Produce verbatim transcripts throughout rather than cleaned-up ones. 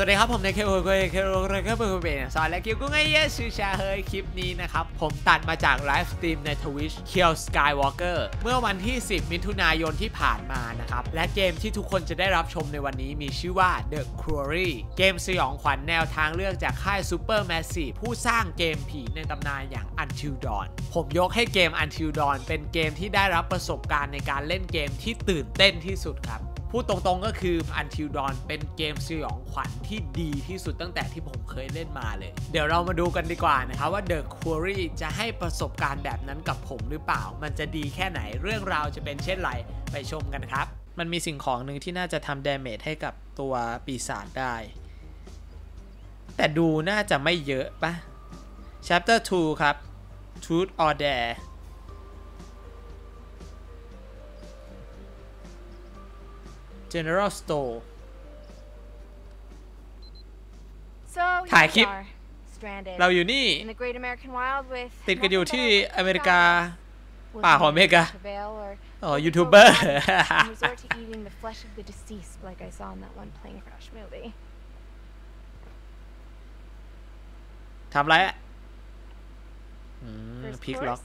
สวัสดีครับผมในเคโอเกย์เคโอเกย์เคโอเกย์สอนและคิวกุ้งไอเยสชื่อชาเฮยคลิปนี้นะครับผมตัดมาจากไลฟ์สตรีมใน Twitch เคียวสกายวอล์กเกอร์เมื่อวันที่สิบมิถุนายนที่ผ่านมานะครับและเกมที่ทุกคนจะได้รับชมในวันนี้มีชื่อว่า The Quarry เกมสยองขวัญแนวทางเลือกจากค่าย Supermassive ผู้สร้างเกมผีในตำนานอย่าง Until Dawn ผมยกให้เกม Until Dawn เป็นเกมที่ได้รับประสบการณ์ในการเล่นเกมที่ตื่นเต้นที่สุดครับพูดตรงๆก็คือ Until Dawn เป็นเกมสยองขวัญที่ดีที่สุดตั้งแต่ที่ผมเคยเล่นมาเลยเดี๋ยวเรามาดูกันดีกว่านะครับว่า The Quarry จะให้ประสบการณ์แบบนั้นกับผมหรือเปล่ามันจะดีแค่ไหนเรื่องราวจะเป็นเช่นไรไปชมกันครับมันมีสิ่งของหนึ่งที่น่าจะทำ damage ให้กับตัวปีศาจได้แต่ดูน่าจะไม่เยอะปะ Chapter ทู ครับ Truth or Dare General Store. So here we are, stranded. เราอยู่นี่ติดกันอยู่ที่อเมริกาป่าหอมเมกะอ๋อยูทูบเบอร์ทำไรอ่ะพลิกล็อก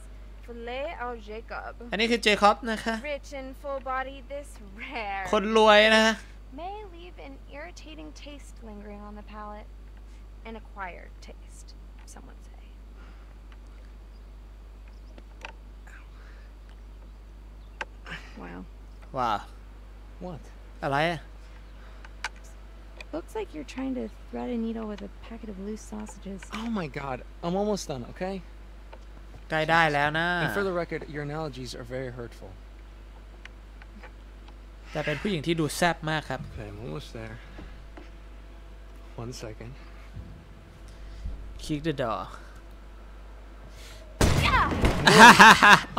อันนี้คือเจคอบนะคะคนรวยนะว้าวอะไรอะLooks like you're trying to thread a needle with a packet of loose sausages. Oh my god, I'm almost done, okay?ใกล้ได้แล้วนะ And for the record, your analogies are very hurtful. แต่เป็นผู้หญิงที่ดูแซ่บมากครับ Okay, I'm almost there. One second. Kick the door.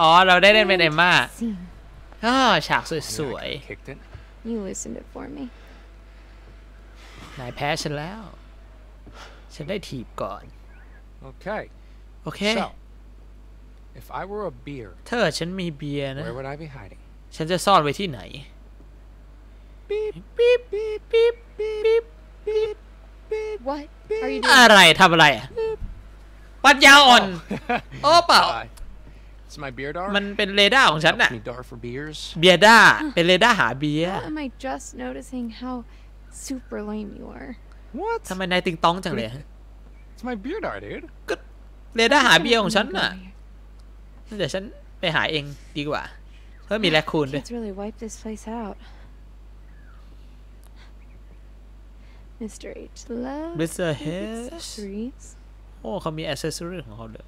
อ๋อเราได้เล่นเป็นเอมม่าอ๋อฉากสวยๆ You listened it for me. นายแพ้ฉันแล้วฉันได้ถีบก่อน Okay. Okay.If I were a beer, ถ้าฉันมีเบียร์นะ Where would I be hiding? ฉันจะซ่อนไว้ที่ไหน Beep beep beep beep beep beep beep. What are you doing? อะไรทำอะไรอ่ะปัญญาอ่อนโอ้เปล่า It's my beer dar. มันเป็นเรดาร์ของฉันน่ะ Beer dar for beers. เบียร์ดาร์เป็นเรดาร์หาเบียร์ Why am I just noticing how super lame you are? What? ทำไมนายติงต้องจังเลย It's my beer dar, dude. ก็เรดาร์หาเบียร์ของฉันน่ะเดี๋ยวฉันไปหาเองดีกว่าเพราะมีแรคคูนด้วย Mister H loves Mister H โอ้เขามีแอคเซสซอรี่ของเขาเลย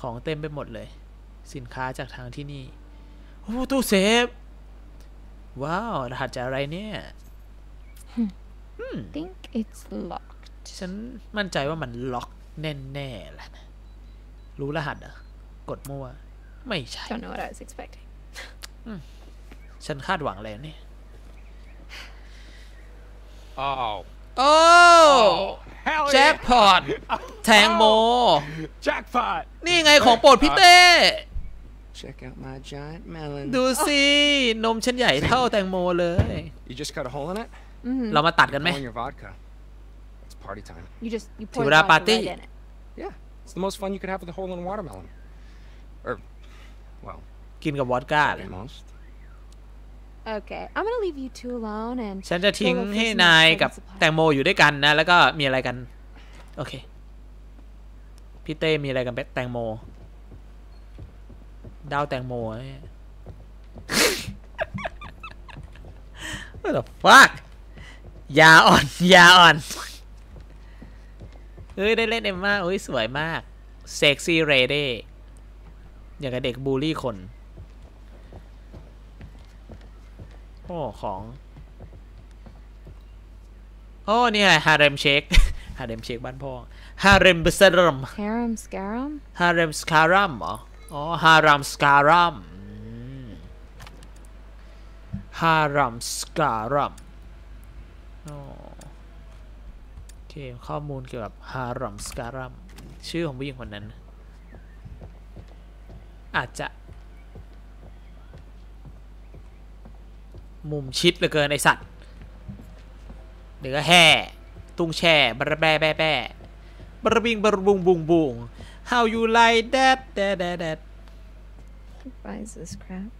ของเต็มไปหมดเลยสินค้าจากทางที่นี่โอ้ตู้เซฟว้าวรหัสจากอะไรเนี่ย Think it's locked ฉันมั่นใจว่ามันล็อกแน่ๆแหละรู้รหัสเหรอกดมั่วไม่ใช่ Don't know what I was expecting ฉันคาดหวังอะไรนี่ Oh Oh Jackpot แทงโม Jackpot นี่ไงของโปรดพี่เต้ Check out my giant melon ดูสินมฉันใหญ่เท่าแตงโมเลย You just cut a hole in it เรามาตัดกันไหม It's party time ถือว่าปาร์ตี้ Yeah It's the most fun you could have with a hole in a watermelon Or, well, กินกับวอดก้าเลย Okay, I'm gonna leave you two alone and ฉันจะทิ้งให้นายกับแตงโมอยู่ด้วยกันนะแล้วก็มีอะไรกันโอเคพี่เต้มีอะไรกันแตงโมดาวแตงโมเนี่ย What the fuck ยาอ่อนยาอ่อนเฮ้ยได้เล่นเอ็มม่าโอ้ยสวยมากเซ็กซี่เรเด้อย่างกับเด็กบูลลี่คนโอ้ของโอ้นี่ไงฮาเร็มเชคฮาเร็มเชคบ้านพ่อฮาเร็มเบสเร็มฮาเร็มสการัมฮาเร็มสการัมเหรออ๋อฮาเร็มสการัมฮาเร็มสการัมโอ้โอเคข้อมูลเกี่ยวกับฮาเร็มสการัมชื่อของผู้หญิงคนนั้นอาจจะมุมชิดเหลือเกินไอสัตว์หรือแห่ ตุ้งแช่บระแบะแบะแบะบระบิงบระบุงบุงบุง how you like that that that that buys this crap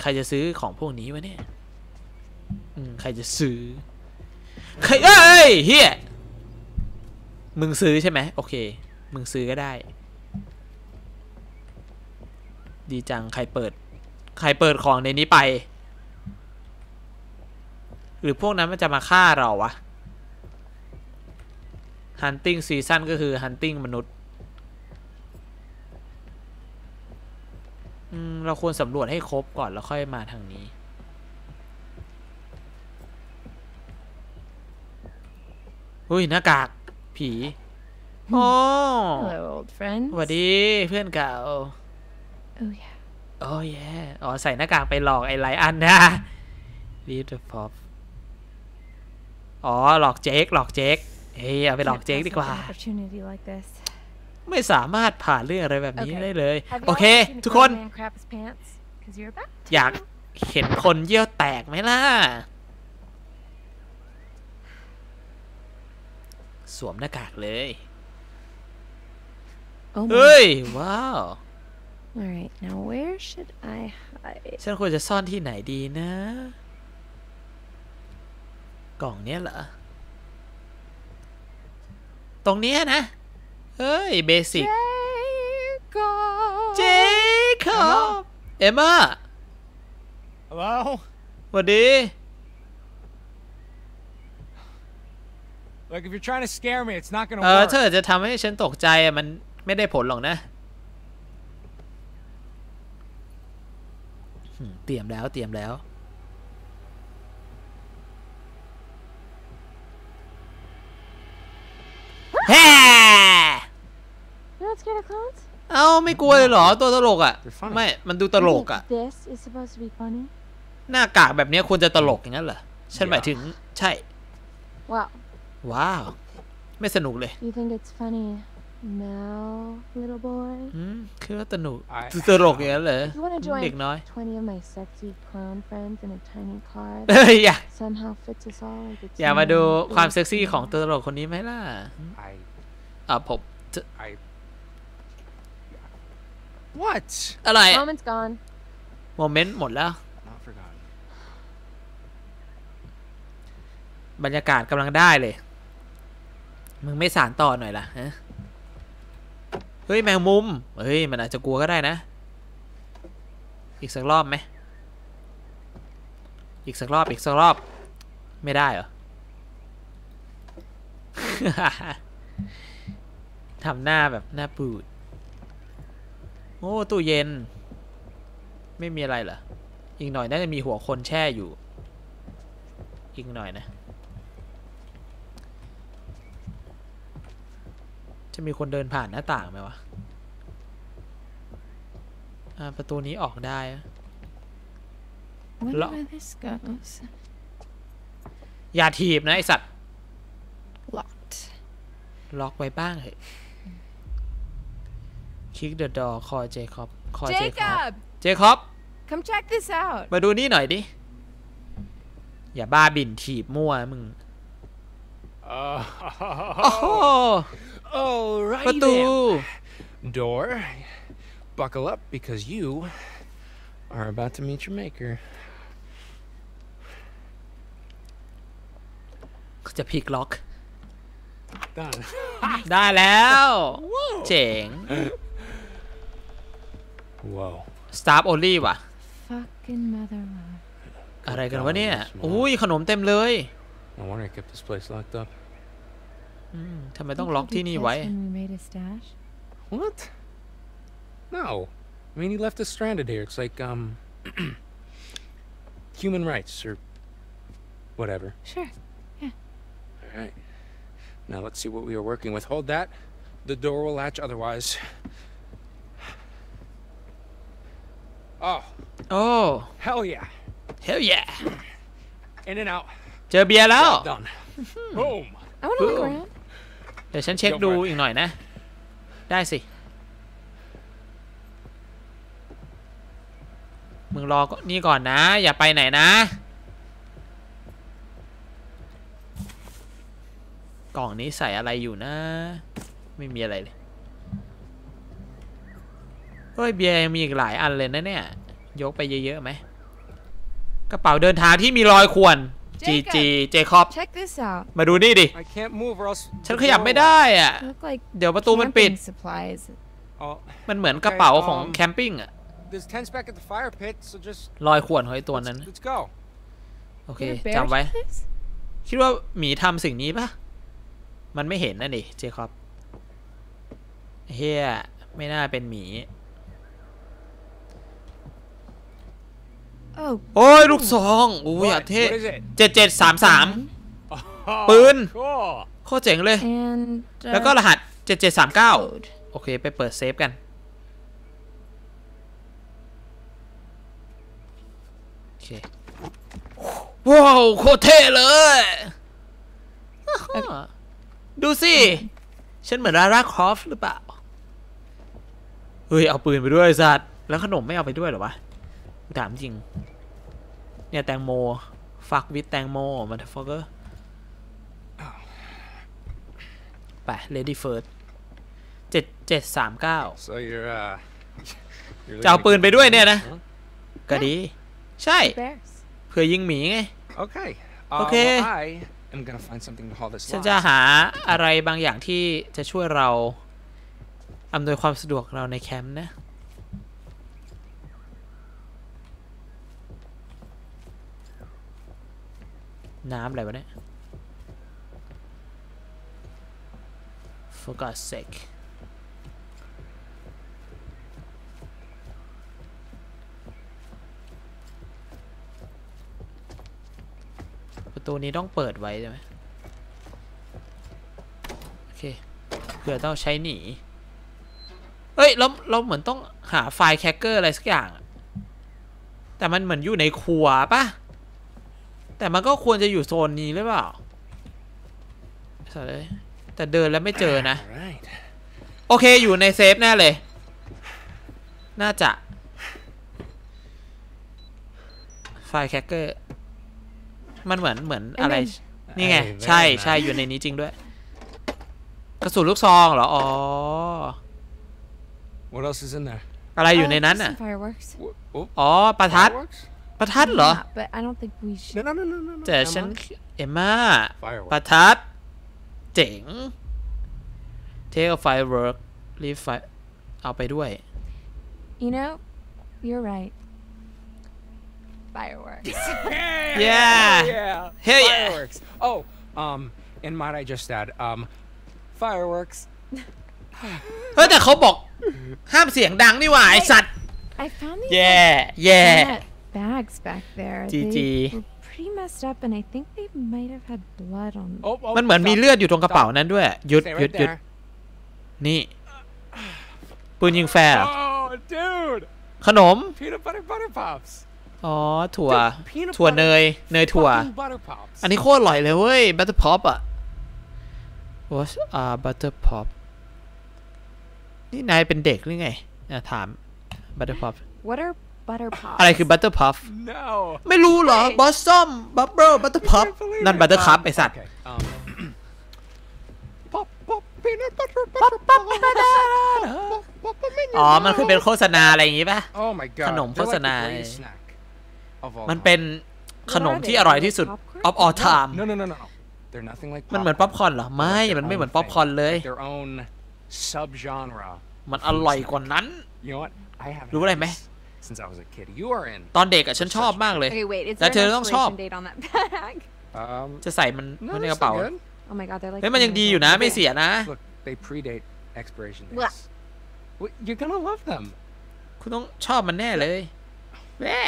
ใครจะซื้อของพวกนี้วะเนี่ยใครจะซื้อใครเอ้ยเฮียมึงซื้อใช่ไหมโอเคมึงซื้อก็ได้ดีจังใครเปิดใครเปิดของในนี้ไปหรือพวกนั้นมันจะมาฆ่าเราวะ Hunting Season ก็คือ Hunting มนุษย์เราควรสำรวจให้ครบก่อนแล้วค่อยมาทางนี้อุ้ยหน้ากากผีโอ้สวัสดีเพื่อนเก่าโอ้ยโอ้ยอ๋อใส่หน้ากากไปหลอกไอ้ไลอันนะรีดพอปอ๋อหลอกเจ๊กหลอกเจ๊กเฮ้ยเอาไปหลอกเจ๊กดีกว่าไม่สามารถผ่านเรื่องอะไรแบบนี้ได้เลยโอเคทุกคนอยากเห็นคนเยี่ยวแตกไหมล่ะสวมหน้ากากเลยเฮ้ยว้าวฉันควรจะซ่อนที่ไหนดีนะกล่องเนี้ยเหรอตรงเนี้ยนะเฮ้ยเบสิกเจคอบเอมม่าว้าวสวัสดีเออเธอจะทำให้ฉันตกใจมันไม่ได้ผลหรอกนะเตรียมแล้วเตรียมแล้วแฮ่เอ้าไม่กลัวเลยเหรอตัวตลกอ่ะไม่มันดูตลกอ่ะหน้ากากแบบนี้ควรจะตลกอย่างนั้นเหรอฉันหมายถึงใช่ว้าวไม่สนุกเลยคือว่าสนุกตลกอย่างนั้นเหรอเด็กน้อยอยากมาดูความเซ็กซี่ของตัวตลกคนนี้ไหมล่ะอ่ะผมอะไรโมเมนต์หมดแล้วบรรยากาศกำลังได้เลยมึงไม่สานต่อหน่อยล่ะเฮ้ยแมงมุมเฮ้ยมันอาจจะกลัวก็ได้นะอีกสักรอบไหมอีกสักรอบอีกสักรอบไม่ได้เหรอ ทำหน้าแบบหน้าปูดโอ้ตู้เย็นไม่มีอะไรเหรออีกหน่อยน่าจะมีหัวคนแช่อยู่อีกหน่อยนะจะมีคนเดินผ่านหน้าต่างไหมวะประตูนี้ออกได้ล็อกอย่าถีบนะไอสัตว์ล็อกไว้บ้างเถอะคิกเดอะดอร์คอเจคอบคอเจคอบเจคอบมาดูนี่หน่อยดิอย่าบ้าบินถีบมั่วมึงประตู door buckle up because you are about to meet your maker จะพลิกล็อกได้แล้วเจ๋ง wow stop only ว่ะอะไรกันวะเนี่ยอุ้ยขนมเต็มเลยทำไมต้องล็อกที่นี่ไว้ What? No. I mean he left us stranded here. It's like um human rights or whatever. Sure. Yeah. All right. Now let's see what we are working with. Hold that. The door will latch otherwise. Oh. Oh. Hell yeah.Hell yeah! In and out. เจอเบียร์แล้วเดี๋ยวฉันเช็คดูอีกหน่อยนะได้สิมึงรอนี่ก่อนนะอย่าไปไหนนะ กล่องนี้ใส่อะไรอยู่นะไม่มีอะไรเลยเฮ้ยเบียร์ยังมีอีกหลายอันเลยนะเนี่ยยกไปเยอะๆไหมกระเป๋าเดินทางที่มีรอยข่วนจีจีเจคอบมาดูนี่ดิฉันขยับไม่ได้อ่ะเดี๋ยวประตูมันปิดมันเหมือนกระเป๋าของแคมปิ้งอ่ะรอยข่วนของไอ้ตัวนั้นโอเคจำไว้คิดว่าหมีทำสิ่งนี้ปะมันไม่เห็นนะดิเจคอบเฮียไม่น่าเป็นหมีโอ้ยลูกซองอู้ยเท่เจ็ดเจ็ดสามสามปืนโคตรเจ๋งเลยแล้วก็รหัสเจ็ดเจ็ดสามเก้าโอเคไปเปิดเซฟกันโอเคว้าวโคตรเท่เลยดูสิฉันเหมือนลาร่าครอฟต์หรือเปล่าเฮ้ยเอาปืนไปด้วยสัตว์แล้วขนมไม่เอาไปด้วยหรอวะถามจริงเนี่ยแตงโมฟักวิทแตงโมมาเถอะฟักเกอร์ไปเลดี้เฟิร์สเจ็ดเจ็ดสามเก้าจะเอาปืนไปด้วยเนี่ยนะก็ดีใช่เพื่อยิงหมีไงโอเคโอเคฉันจะหาอะไรบางอย่างที่จะช่วยเราอำนวยความสะดวกเราในแคมป์นะน้ำอะไรวะเนี่ย for God's sake ประตูนี้ต้องเปิดไว้ใช่ไหมโอเคเผื่อต้องใช้หนีเอ้ยเราเราเหมือนต้องหาไฟแคคเกอร์อะไรสักอย่างแต่มันเหมือนอยู่ในครัวป่ะแต่มันก็ควรจะอยู่โซนนี้หรือเปล่าแต่เดินแล้วไม่เจอนะโอเคอยู่ในเซฟแน่เลยน่าจะไฟแคคเกอร์มันเหมือนเหมือนอะไรนี่ไงใช่ใช่อยู่ในนี้จริงด้วยกระสุนลูกซองเหรออ๋ออะไรอยู่ในนั้นอ่ะอ๋อประทัดประทัดเหรอแต่ฉันเอมม่าประทัดเจ๋ง take a firework leave fire เอาไปด้วย you know you're right fireworks yeah hell yeah fireworks oh um and might I just add um fireworks เฮ้ยแต่เขาบอกห้ามเสียงดังนี่หว่าไอสัตว์ yeah yeah bags back there they were pretty messed up and I think they might have had blood on มันเหมือนมีเลือดอยู่ตรงกระเป๋านั้นด้วยหยุดหยุดหยุดนี่ปืนยิงแฟร์ขนมอ๋อถั่วถั่วเนยเนยถั่วอันนี้โคตรอร่อยเลยเว้ย butter pop อ่ะ what are butter pop นี่นายเป็นเด็กหรือไงถาม butter pop อะไรคือ butter puff ไม่รู้เหรอ blossom bubble butter puff นั่น butter cup ไอสัตว์ อ๋อมันคือเป็นโฆษณาอะไรอย่างงี้ป่ะขนมโฆษณามันเป็นขนมที่อร่อยที่สุด of all time มันเหมือนป๊อปคอร์นเหรอไม่มันไม่เหมือนป๊อปคอร์นเลยมันอร่อยกว่านั้นรู้อะไรไหมตอนเด็กอะฉันชอบมากเลยแต่เธอต้องชอบจะใส่มันในกระเป๋าเฮ้ยมันยังดีอยู่นะไม่เสียนะคุณต้องชอบมันแน่เลยแว่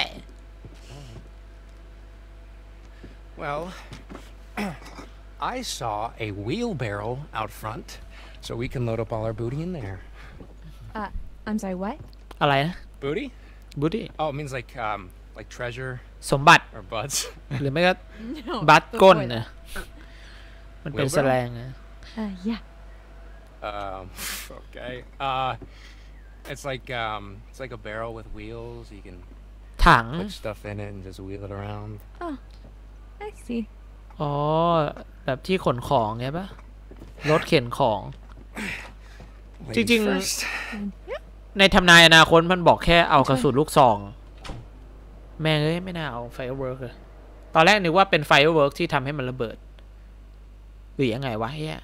อะไรนะบูดี้ oh it means like um like treasure สมบัติ or buds หรือไม่ก็บัตก้นนะมันเป็นแสลงนะ yeah okay uh it's like um it's like a barrel with wheels you can ถัง put stuff in it and just wheel it around oh I see อ๋อแบบที่ขนของไงปะ รถเข็นของจริงๆในทำนายอนาคตมันบอกแค่เอากระสุนลูกซองแม่งเอ้ยไม่น่าเอาไฟเวิร์กเลยตอนแรกนึกว่าเป็นไฟเวิร์กที่ทำให้มันระเบิดหรือยังไงวะเฮีย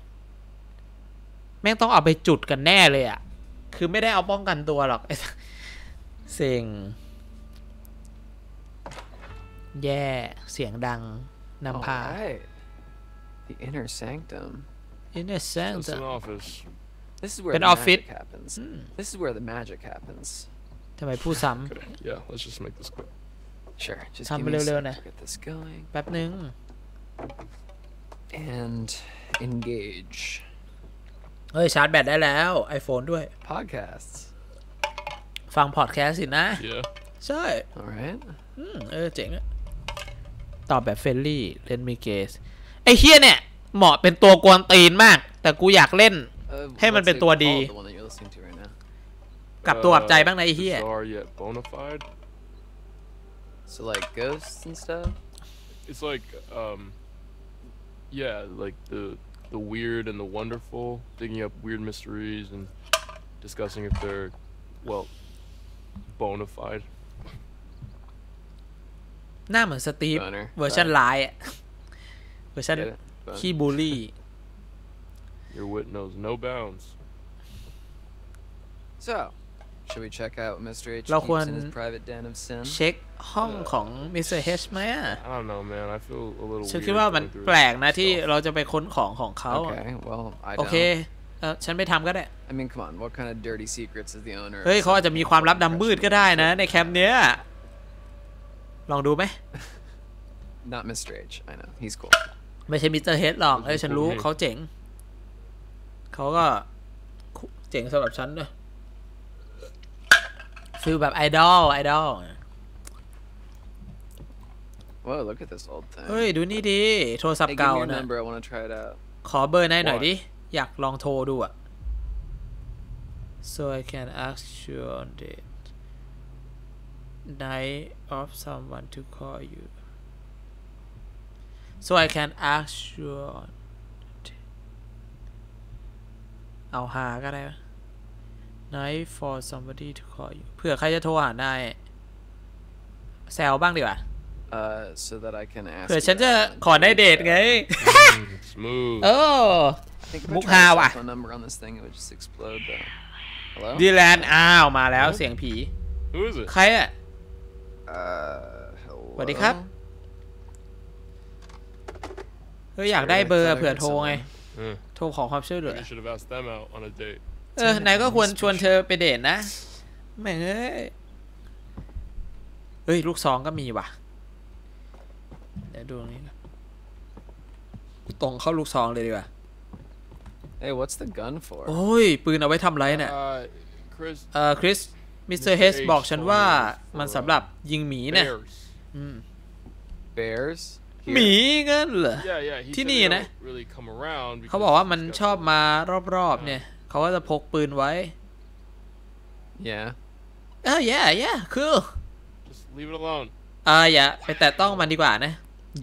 แม่งต้องเอาไปจุดกันแน่เลยอ่ะคือไม่ได้เอาป้องกันตัวหรอกเสียงแย่เสียงดังนำพา The inner sanctum inner sanctumเป็นออฟฟิศ This is where the magic happens ทำไมพูดซ้ำทำไปเร็วๆนะแป๊บนึง and engage เฮ้ยชาร์จแบตได้แล้ว iPhone ด้วย podcast ฟังพอดแคสต์สินะใช่ alright เออเจ๋งอะตอบแบบเฟลลี่เล่นมีเกสไอเฮียเนี่ยเหมาะเป็นตัวกวนตีนมากแต่กูอยากเล่นให้มันเป็นตัวดีกลับตัวกลับใจบ้างนะไอเฮียหน้าเหมือนสตีฟเวอร์ชันไลน์อ่ะเวอร์ชันขี้บูลลี่ Your wit knows no bounds So should we check out Mister H เราควรเช็คห้องของ Mister H ไหมอ่ะฉันคิดว่ามันแปลกนะที่เราจะไปค้นของของเขาโอเคฉันไม่ทำก็ได้เฮ้ยเขาอาจจะมีความลับดำมืดก็ได้นะในแคมป์เนี้ยลองดูไหม Not Mister H I know he's cool ไม่ใช่ Mister H หรอกเอ้ยฉันรู้เขาเจ๋งเขาก็เจ๋งสำหรับฉันด้วยฟีลแบบไอดอลไอดอลเฮ้ยดูนี่ดิโทรศัพท์เก่านะขอเบอร์นายหน่อยดิอยากลองโทรดูอ่ะ so I can ask you on date night of someone to call you so I can ask you on เอาหาก็ได้ night for somebody to call you เผื่อใครจะโทรหานายแซวบ้างดีกว่า so that I can ask เผื่อฉันจะขอได้เดทไงโอ้มุกฮาว่ะดีแลนด์อ้าวมาแล้วเสียงผีใครอ่ะสวัสดีครับเฮ้ยอยากได้เบอร์เผื่อโทรไงโทรขอความช่วยเหลือเออนายก็ควรชวนเธอไปเดทนะแม่งเอ้ยเฮ้ยลูกซองก็มีว่ะเดี๋ยวดูตรงนี้นะตรงเข้าลูกซองเลยดีกว่าโอ้ยปืนเอาไว้ทำไรเนี่ยเออคริสมิสเตอร์เฮสบอกฉันว่ามันสำหรับยิงหมีนะหมีงั้นเหรอที่นี่นะเขาบอกว่ามันชอบมารอบๆเนี่ยเขาก็จะพกปืนไว้เออ yeah yeah cool เอออย่าไปแตะต้องมันดีกว่านะ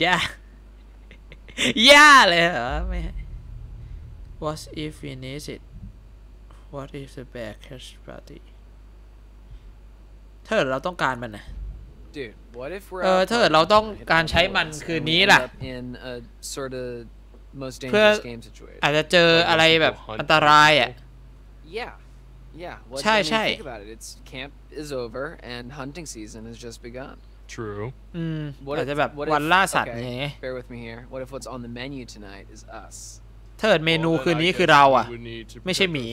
yeah yeah เลยเหรอไม่ what if we need it what if the bear catch partyถ้าเราต้องการมันนะเออถ้าเราต้องการใช้มันคืนนี้ล่ะเพื่ออาจจะเจออะไรแบบอันตรายอ่ะใช่ใช่อืมอาจจะแบบวันล่าสัตว์อย่างเงี้ยถ้าเมนูคืนนี้คือเราอ่ะไม่ใช่หมี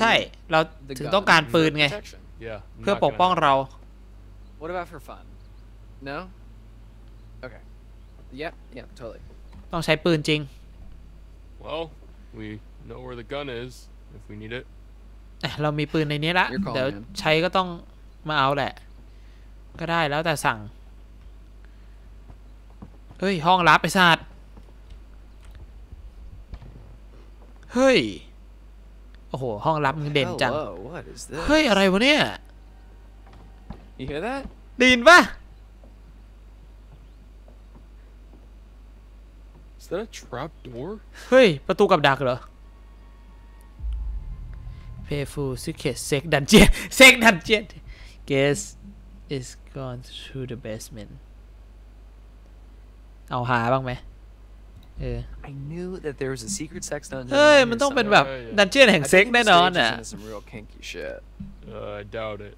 ใช่เราถึงต้องการปืนไงเพื่อปกป้องเราต้องใช้ปืนจริงเรามีปืนในนี้ละเดี๋ยวใช้ก็ต้องมาเอาแหละก็ได้แล้วแต่สั่งเฮ้ยห้องลับไอ้สัตว์เฮ้ยโอ้โหห้องลับเด่นจังเฮ้ยอะไรวะเนี่ยได้ยินปะ that a trap door? เฮ้ยประตูกับดักเหรอ Payful Secret Sex Dungeon Sex Dungeon Guess is gone to the basement เอาหาบ้างไหมเออ I knew that there was a secret sex dungeon เฮ้ยมันต้องเป็นแบบดันเจี้ยนแห่งเซ็กแน่นอนอ่ะ I doubt it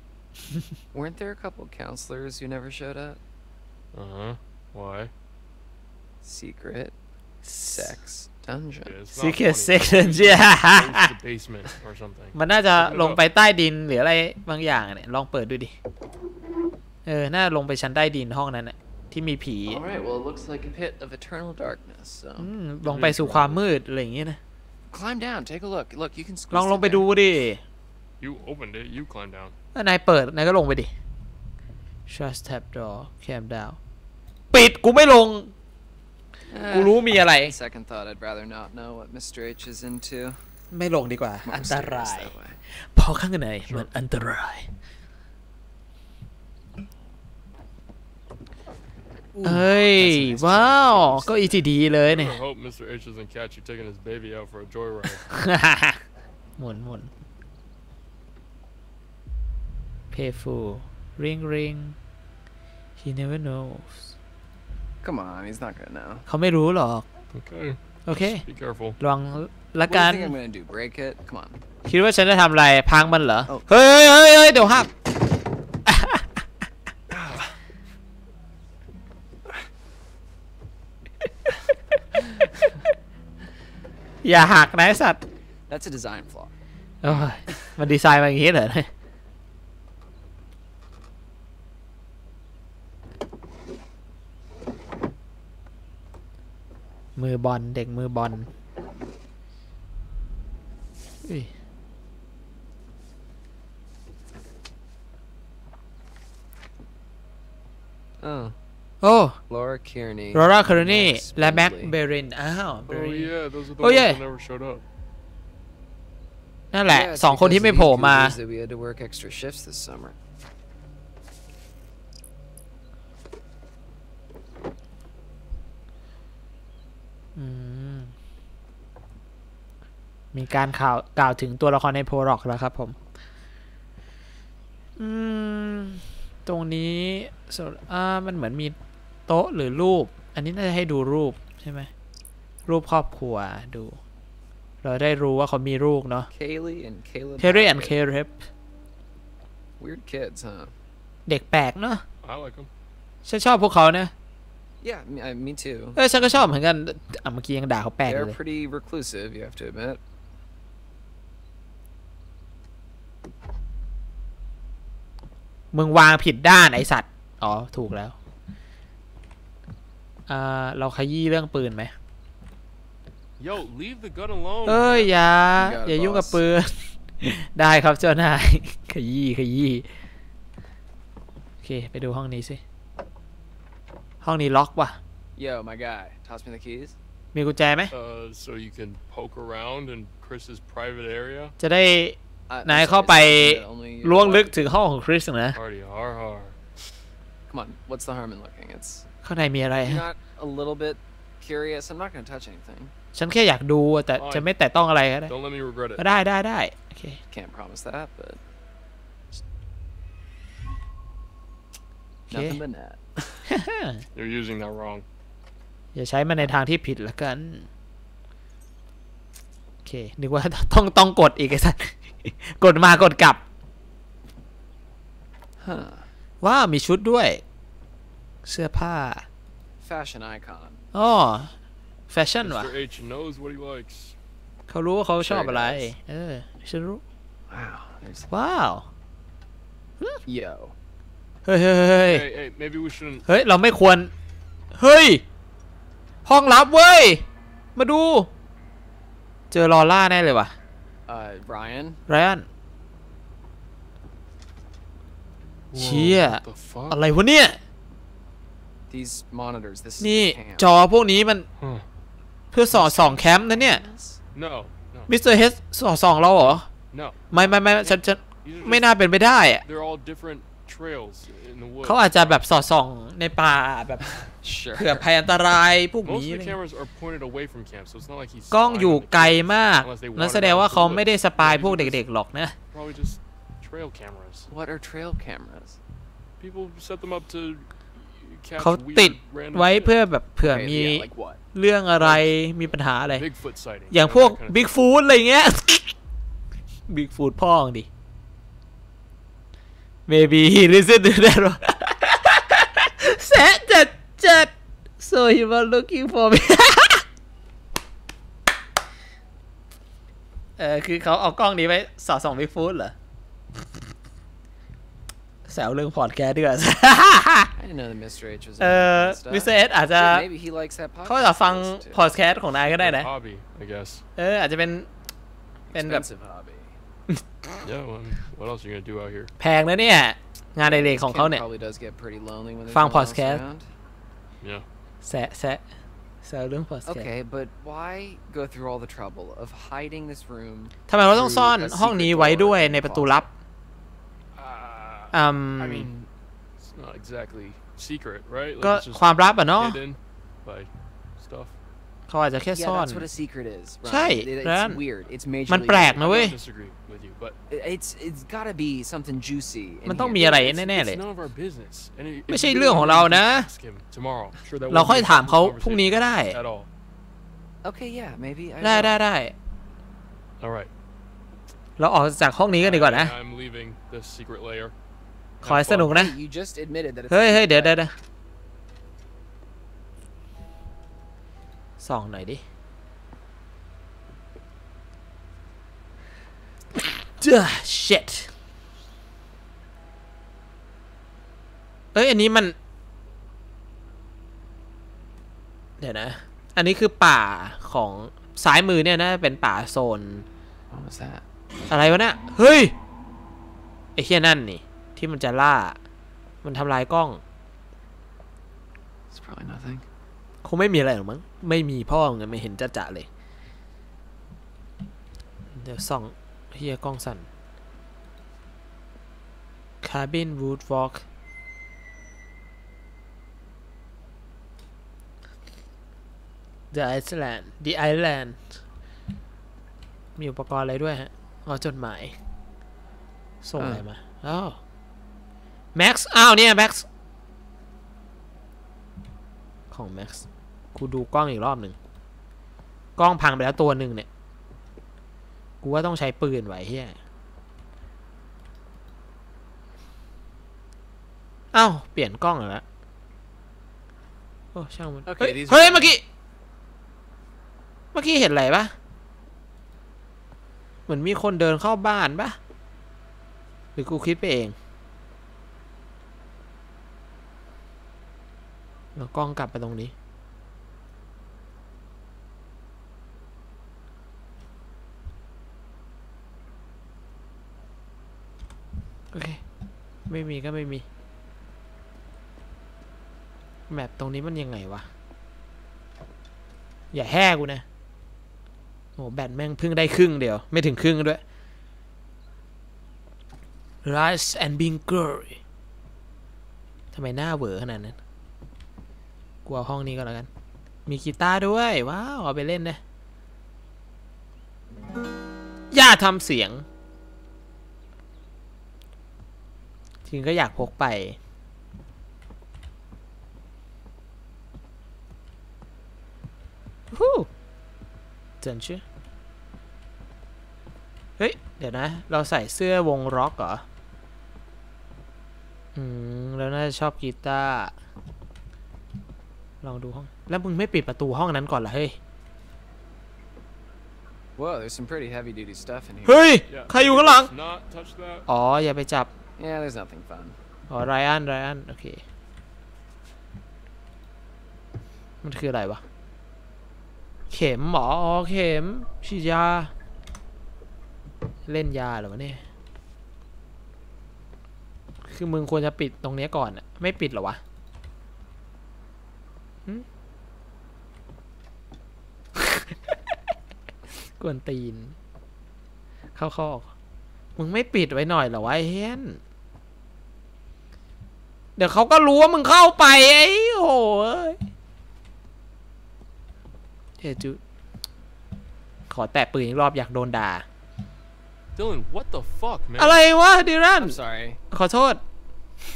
Weren't there a couple counselors who never showed up? Uh huh. Why? Secret sex dungeon. Secret sex dungeon. Basement or something. มันน่าจะลงไปใต้ดินหรืออะไรบางอย่างเนี่ยลองเปิดดูดิเออน่าลงไปชั้นใต้ดินห้องนั้นน่ะที่มีผีลงไปสู่ความมืดอะไรอย่างเงี้ยนะลองลงไปดูดินายเปิดนายก็ลงไปดิ Shut tab door cam down ปิดกูไม่ลงกูรู้มีอะไรไม่ลงดีกว่าอันตรายพอข้างในมันอันตรายเฮ้ยว้าวก็อีทีดีเลยเนี่ยหมุนหมุน Payful ring ring he never knows come on he's not gonna know เขาไม่รู้หรอกโอเคลองละกันคิดว่าฉันจะทำอะไรพังมันเหรอเฮ้ยเฮ้ยเฮ้ยเดี๋ยวหักอย่าหักนะสัตว์ That's a design flaw มันดีไซน์มาอย่างนี้เหรอเนี่ย มือบอลเด็กมือบอล อ้าวโอ้ลอร่าเคอร์นีลอร่าเคอร์นีและแม็กเบรินอ้าวโอ้ยนั่นแหละสองคนที่ไม่โผล่มามีการข่าวกล่าวถึงตัวละครในโพลล็อกแล้วครับผมตรงนี้มันเหมือนมีโต๊ะหรือรูปอันนี้น่าจะให้ดูรูปใช่ไหมรูปครอบครัวดูเราได้รู้ว่าเขามีลูกเนาะ Kaylee and Caleb Kaylee and Caleb Weird kids เด็กแปลกเนาะฉันชอบพวกเขานะ Yeah me too เออฉันก็ชอบเหมือนกันเมื่อกี้ยังด่าเขาแปลกเลย They're pretty reclusive you have to admitมึงวางผิดด้านไอสัตว์อ๋อถูกแล้วอ่าเราขยี้เรื่องปืนไหมเอ้ยอย่าอย่ายุ่งกับปืนได้ครับเจ้านายขยี้ขยี้โอเคไปดูห้องนี้สิห้องนี้ล็อกว่ะมีกุญแจไหมจะได้นายเข้าไปล้วงลึกถึงห้องของคริสนะข้างในมีอะไรฮะฉันแค่อยากดูแต่จะไม่แตะต้องอะไรก็ได้ก็ได้ได้ได้โอเคอย่าใช้มันในทางที่ผิดละกันโอเคนึกว่าต้องต้องกดอีกไอ้สัสกดมากดกลับว้าวมีชุดด้วยเสื้อผ้าอ๋อแฟชั่นว่ะเขารู้ว่าเขาชอบอะไรเออฉันรู้ว้าวเฮ้ยเฮ้ยเฮ้ยเราไม่ควรเฮ้ยห้องลับเว้ยมาดูเจอลอร่าแน่เลยว่ะไรอันไรอันเชี่ยอะไรวะเนี่ยนี่จอพวกนี้มันเพื่อสอดส่องแคมป์นะเนี่ยมิสเตอร์เฮดสอดส่องเราเหรอไม่ไม่ไม่ฉันฉันไม่น่าเป็นไปได้ เขาอาจจะแบบสอดส่องในป่าแบบเผื่อภัยอันตรายพวกนี้กล้องอยู่ไกลมากนั่นแสดงว่าเขาไม่ได้สปายพวกเด็กๆหรอกนะ What are trail cameras? เขาติดไว้เพื่อแบบเผื่อมีเรื่องอะไรมีปัญหาอะไรอย่างพวกบิ๊กฟูดอะไรเงี้ยบิ๊กฟูดพ่องดิ maybe he listen to that แสนจัดจัด so he was looking for me เออคือเขาเอากล้องนี้ไปสอดส่องบิ๊กฟูดเหรอแซวเรื่องพอดแคสต์ด้วยเออมิสเตอร์เอสอาจจะเขาจะฟังพอดแคสต์ของนายก็ได้นะเอออาจจะเป็นเป็นแบบแพงนะเนี่ยงานเด็กๆของเขาเนี่ยฟังพอดแคสต์แซะแซะแซวเรื่องพอดแคสต์ทำไมเราต้องซ่อนห้องนี้ไว้ด้วยในประตูลับก็ความลับอะเนาะเขาอาจจะแค่ซ่อนใช่นั่นมันแปลกนะเว้ยมันต้องมีอะไรแน่ๆเลยไม่ใช่เรื่องของเรานะเราค่อยถามเขาพรุ่งนี้ก็ได้ได้ได้ได้เราออกจากห้องนี้กันดีกว่านะขอให้สนุกนะเฮ้ยเฮ้ยเดี๋ยวเดี๋ยวส่องหน่อยดิเจ้า shit เอ้ยอันนี้มันเดี๋ยวนะอันนี้คือป่าของซ้ายมือเนี่ยนะเป็นป่าโซนอะไรวะเนี่ยเฮ้ยไอ้เหี้ยนั่นนี่ที่มันจะล่ามันทำลายกล้องคงไม่มีอะไรหรอกมั้งไม่มีพ่อเงี้ยไม่เห็นจะจะเลยเดี๋ยวส่องเฮียกล้องสั่น Cabin Wood Walk เดอะไอซ์แลนด์ The Island มีอุปกรณ์อะไรด้วยฮะเอาจดหมายส่งอะไรมาอ้าวแม็กซ์อ้าวเนี่ยแม็กซ์ของแม็กซ์กูดูกล้องอีกรอบหนึ่งกล้องพังไปแล้วตัวหนึ่งเนี่ยกูว่าต้องใช้ปืนไว้เฮียอ้าวเปลี่ยนกล้องเหรอโอ้ช่างมันเฮ้ยเฮ้ยเมื่อกี้เมื่อกี้เห็นอะไรปะเหมือนมีคนเดินเข้าบ้านปะหรือกูคิดไปเองแล้วกล้องกลับไปตรงนี้โอเคไม่มีก็ไม่มีแมปตรงนี้มันยังไงวะอย่าแห่กูนะโอ้แบตแม่งเพิ่งได้ครึ่งเดียวไม่ถึงครึ่งด้วย Rice and bean curry ทำไมหน้าเวอร์ขนาดนั้นกลัวห้องนี้ก็แล้วกันมีกีตาร์ด้วยว้าวเอาไปเล่นนะอย่าทำเสียงถึงก็อยากพกไปฮู้เจ๋งชื่อเฮ้ยเดี๋ยวนะเราใส่เสื้อวงร็อกเหรออืมแล้วน่าจะชอบกีตาร์ลองดูห้องแล้วมึงไม่ปิดประตูห้องนั้นก่อนเหรอเฮ้ยเฮ้ยใครอยู่ข้างหลังอ๋ออย่าไปจับอ๋อไรอันไรอันโอเคมันคืออะไรวะเข็มหมออ๋อเข็มฉีดยาเล่นยาเหรอวะเนี่ยคือมึงควรจะปิดตรงนี้ก่อนอะไม่ปิดเหรอวะกวนตีนเข้าข้อมึงไม่ปิดไว้หน่อยเหรอวะเฮ้น เดี๋ยวเขาก็รู้ว่ามึงเข้าไปไอ้โหเฮ้ยจุขอแตะปืนอีกรอบอยากโดนด่าอะไรวะดิรันขอโทษ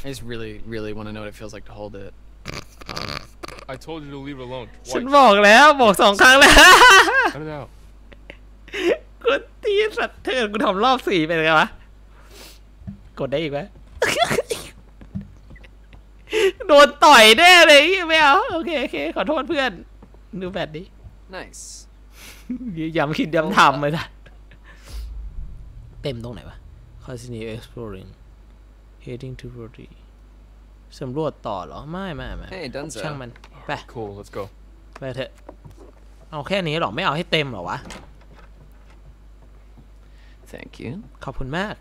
I just really really want to know what it feels like to hold it I told you to leave it alone ฉันบอกแล้วบอกสองครั้งแล้วกดตีสัตว์เถื่อนกูทำรอบสี่เป็นไงวะกดได้อีกไหมโดนต่อยแน่เลยไม่เอาโอเคโอเคขอโทษเพื่อนดูแบบนี้ nice ย้ำคิดย้ำทำเลยนะเต็มตรงไหนวะ continue exploring heading to body สำรวจต่อเหรอไม่ไม่ไม่ช่างมันไป cool let's go ไปเถอะเอาแค่นี้หรอไม่เอาให้เต็มหรอวะ thank you ขอบคุณมาก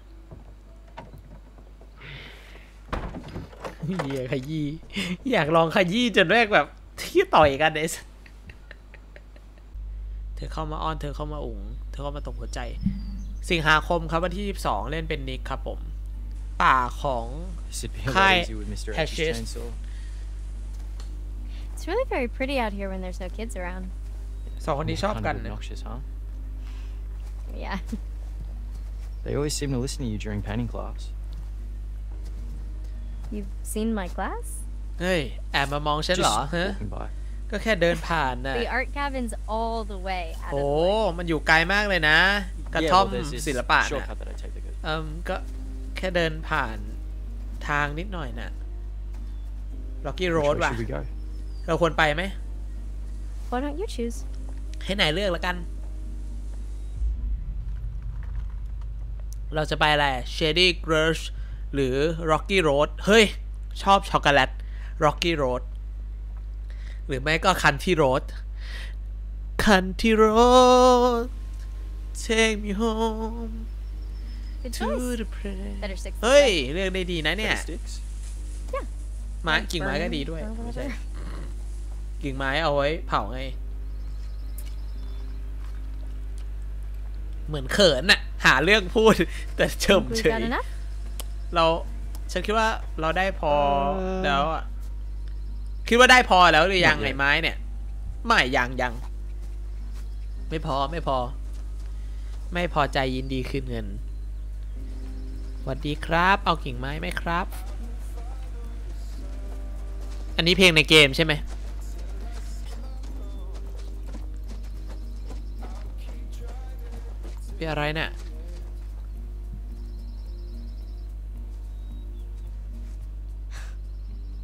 อยากขยี้อยากลองขยี้จนแรกแบบที่ต่อยกันเดสเธอเข้ามาอ้อนเธอเข้ามาอุ๋งเธอเข้ามาตกหัวใจสิงหาคมครับวันที่ยี่สิบสองเล่นเป็นนิกครับผมป่าของค่ายแฮชเชส It's really very pretty out here when there's no kids around สองคนนี้ชอบกันนะ Yeah They always seem to listen to you during painting class You've seen my class? เฮ้ยแอบมามองฉันเหรอฮะก็แค่เดินผ่านน่ะ The art cabin's all the way โอ้มันอยู่ไกลมากเลยนะกระท่อมศิลปะน่ะเออก็แค่เดินผ่านทางนิดหน่อยน่ะ Rocky Road ว่ะเราควรไปไหม Why don't you choose ให้ไหนเลือกละกันเราจะไปอะไร Shady Groveหรือ Rocky Road เฮ้ยชอบช็อกโกแลต Rocky Road หรือไม่ก็ Country Road Country Road Take me home to the place เฮ้ยเลือกได้ดีนะเนี่ยไม้กิ่งไม้ก็ดีด้วยกิ่งไม้เอาไว้เผาไงเหมือนเขินน่ะหาเรื่องพูดแต่เฉิมเฉยเราฉันคิดว่าเราได้พอแล้วอ่ะคิดว่าได้พอแล้วหรือยังไอ้ไม้เนี่ยไม่ยังยังไม่พอไม่พอไม่พอใจยินดีคืนเงินสวัสดีครับเอากิ่งไม้ไหมครับอันนี้เพลงในเกมใช่ไหมเป็นอะไรเนี่ย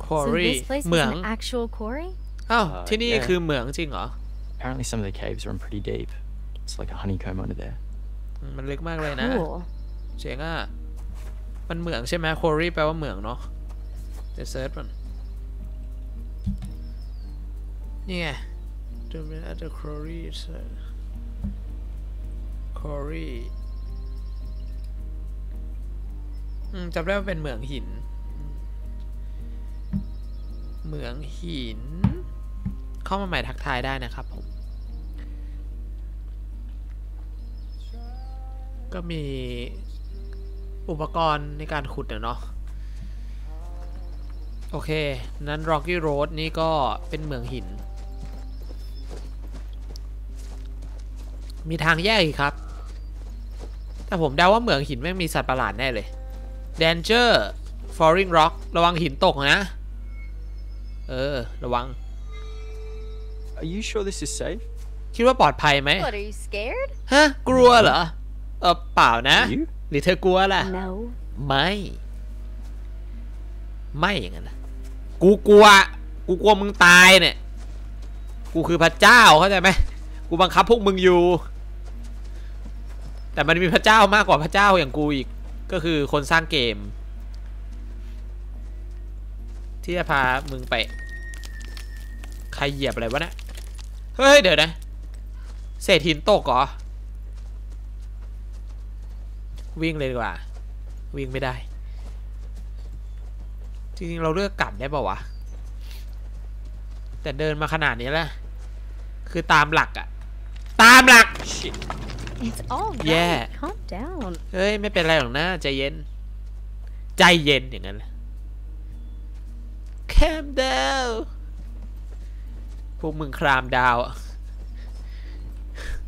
Quarry เหมือง actual quarry อ้าวที่นี่คือเหมืองจริงเหรอ Apparently some of the caves are pretty deep. It's like a honeycomb under there. มันลึกมากเลยนะเสียงอ่ะมันเหมืองใช่ไหม Quarry แปลว่าเหมืองเนาะเดี๋ยวเซิร์ชมันนี่ไง The Quarry Quarry จำได้ว่าเป็นเหมืองหินเหมืองหินเข้ามาใหม่ทักทายได้นะครับผมก็มีอุปกรณ์ในการขุดเนาะโอเคนั้น Rocky Road นี่ก็เป็นเหมืองหินมีทางแยกอีกครับแต่ผมเดาว่าเหมืองหินไม่มีสัตว์ประหลาดแน่เลย Danger Falling Rock ระวังหินตกนะเออระวัง Are you sure this is safe คิดว่าปลอดภัยไหม What are you scared ฮะกลัวเหรอเออเปล่านะหรือเธอกลัวล่ะ No ไม่ไม่อย่างนั้นนะกูกลัวกูกลัวมึงตายเนี่ยกูคือพระเจ้าเข้าใจไหมกูบังคับพวกมึงอยู่แต่มันมีพระเจ้ามากกว่าพระเจ้าอย่างกูอีกก็คือคนสร้างเกมที่จะพามึงไปใครเหยียบอะไรวะเนี่ยเฮ้ยเดี๋ยวนะเศษหินตกเหรอวิ่งเลยดีกว่าวิ่งไม่ได้จริงๆเราเลือกกลับได้ป่าววะแต่เดินมาขนาดนี้แล้วคือตามหลักอะตามหลักแย่เฮ้ยไม่เป็นไรหรอกนะใจเย็นใจเย็นอย่างนั้น มดาวพวกมึงครามดาว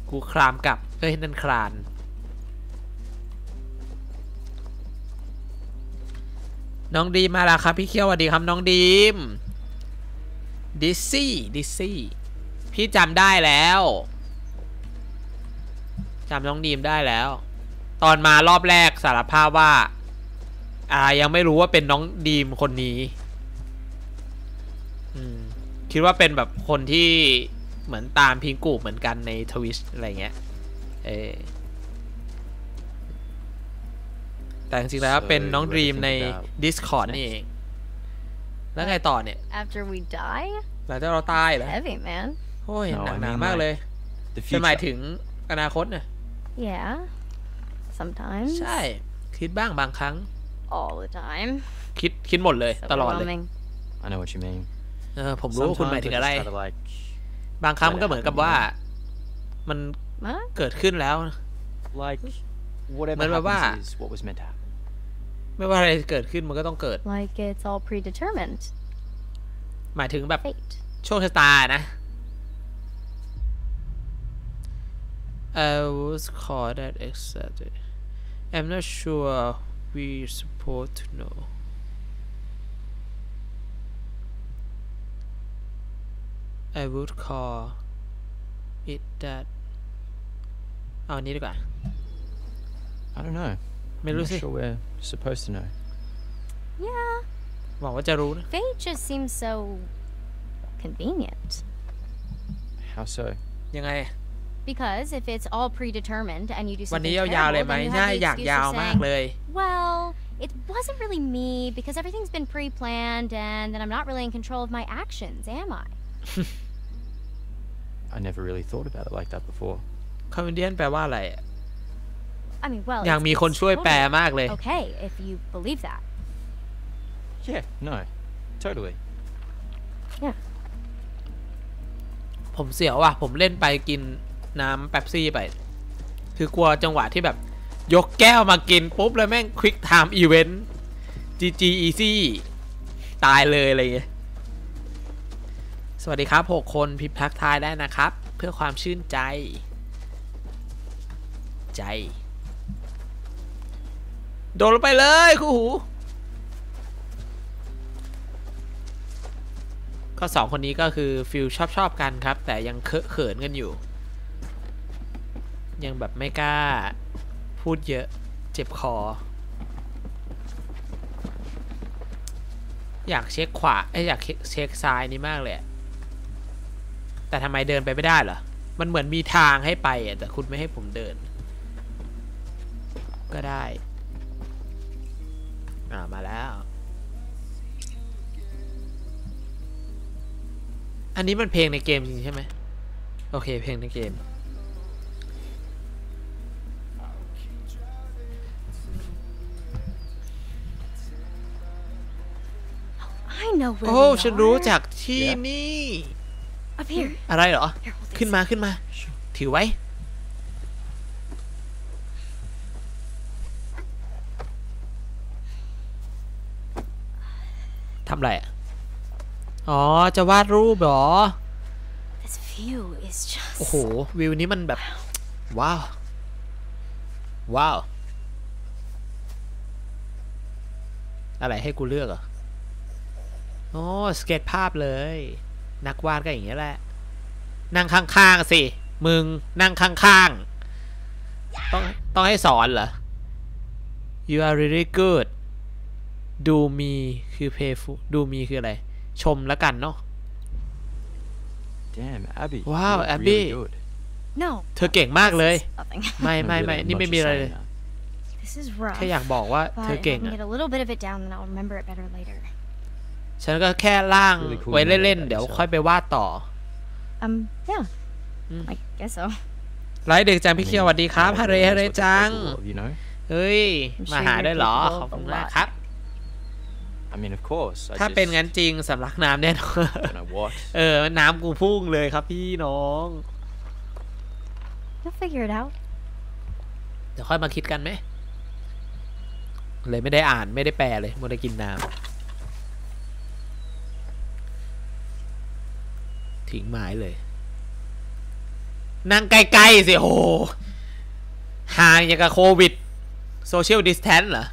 กูครามกลับเฮ้ยนั่นครานน้องดีมาแล้วครับพี่เคี้ยวสวัสดีครับน้องดีมดิซี่ดิซี่พี่จำได้แล้วจำน้องดีมได้แล้วตอนมารอบแรกสารภาพว่าอ่ายังไม่รู้ว่าเป็นน้องดีมคนนี้คิดว่าเป็นแบบคนที่เหมือนตามพิงกูเหมือนกันในทวิชอะไรเงี้ยเออแต่จริงๆแล้วเป็นน้องดีมใน Discord นี่เองแล้วไงต่อเนี่ยหลังจากเราตายแล้วโอ้ยหนักหนามากเลยจะหมายถึงอนาคตเนี่ย yeah sometimes ใช่คิดบ้างบางครั้ง all the time คิดคิดหมดเลยตลอดเลย I know what you mean เออผมรู้คุณหมายถึงอะไรบางครั้งมันก็เหมือนกับว่ามันเกิดขึ้นแล้วเหมือนแบบว่าไม่ว่าอะไรเกิดขึ้นมันก็ต้องเกิดหมายถึงแบบโชคชะตานะI was called and accepted. I'm not sure we're supposed to know. ไอ would call it that. เอาอันนี้ดีกว่า I don't know. ไม่รู้สิ I'm not sure we're supposed to know. Yeah. หวังว่าจะรู้นะ Fate just seems so convenient. How so? ยังไงBecause if it's all predetermined and you do something terrible, then you have the excuse of saying, "Well, it wasn't really me because everything's been pre-planned, and then I'm not really in control of my actions, am I?" I never really thought about it like that before. Convenient แปลว่าอะไร I mean, well, ยังมีคนช่วยแปลมากเลย Okay, if you believe that. Yeah, no, totally. Yeah. ผมเสียวว่ะผมเล่นไปกินน้ำแป๊บซี่ไปคือกลัวจังหวะที่แบบยกแก้วมากินปุ๊บเลยแม่งควิกไทม์อีเวนต์จีจีอีซี่ตายเลยอะไรเงี้ยสวัสดีครับหกคนพิมพ์ทักทายได้นะครับเพื่อความชื่นใจใจโดนลงไปเลยคู่หูก็สองคนนี้ก็คือฟิลชอบชอบกันครับแต่ยังเคอะเขินกันอยู่ยังแบบไม่กล้าพูดเยอะเจ็บคออยากเช็คขวาไอ้อยากเช็คซ้ายนี่มากเลยแต่ทำไมเดินไปไม่ได้เหรอมันเหมือนมีทางให้ไปแต่คุณไม่ให้ผมเดินก็ได้อ่ามาแล้วอันนี้มันเพลงในเกมจริงใช่ไหมโอเคเพลงในเกมโอ้ฉันรู้จากที่นี่อะไรเหรอขึ้นมาขึ้นมาถือไว้ทำไรอ่ะอ๋อจะวาดรูปเหรอโอ้โหวิวนี้มันแบบว้าวว้าวอะไรให้กูเลือกอ่ะโอ้สเก็ตภาพเลยนักวาดก็อย่างนี้แหละนั่งข้างๆสิมึงนั่งข้างๆต้องต้องให้สอนเหรอ you are really good ดูมีคือ playful ดูมีคืออะไรชมแล้วกันเนาะ damn Abby ว้าว Abby เธอเก่งมากเลยไม่ไม่ไม่นี่ไม่มีอะไรเลยแค่อยากบอกว่าเธอเก่งอะฉันก็แค่ล่างไว้เล่นๆเดี๋ยวค่อยไปวาดต่อไลฟ์เด็กจังพี่เคียวสวัสดีครับฮาเร่ฮาเร่จังเฮ้ยมาหาได้เหรอขอบคุณมากครับถ้าเป็นงั้นจริงสำลักน้ำแน่นอนเออน้ำกูพุ่งเลยครับพี่น้องเดี๋ยวค่อยมาคิดกันไหมเลยไม่ได้อ่านไม่ได้แปลเลยมัวแต่กินน้ำ ทิ้งไม้เลยนั่งใกล้ๆสิโหห่างอย่างกับโควิดโซเชียลดิสแทนซ์เหรอ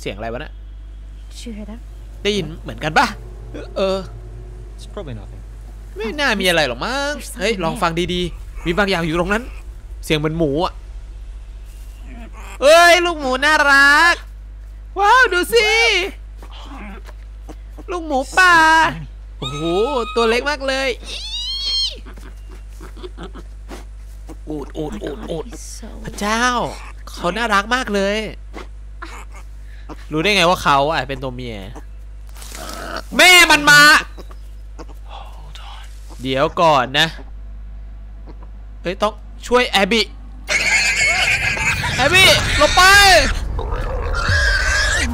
เสียงอะไรวะนะได้ยินเหมือนกันปะเออไม่น่ามีอะไรหรอกมั้งเฮ้ยลองฟังดีๆมีบางอย่างอยู่ตรงนั้นเสียงเหมือนหมูอ่ะเอ้ยลูกหมูน่ารักว้าวดูสิลูกหมูป่าโอ้โหตัวเล็กมากเลยอูดอูดอูดอูดพระเจ้าเขาน่ารักมากเลยรู้ได้ไงว่าเขาอ่ะเป็นตัวเมียแม่มันมาเดี๋ยวก่อนนะเฮ้ยต้องช่วยแอบบี้แอบบี้หลบไป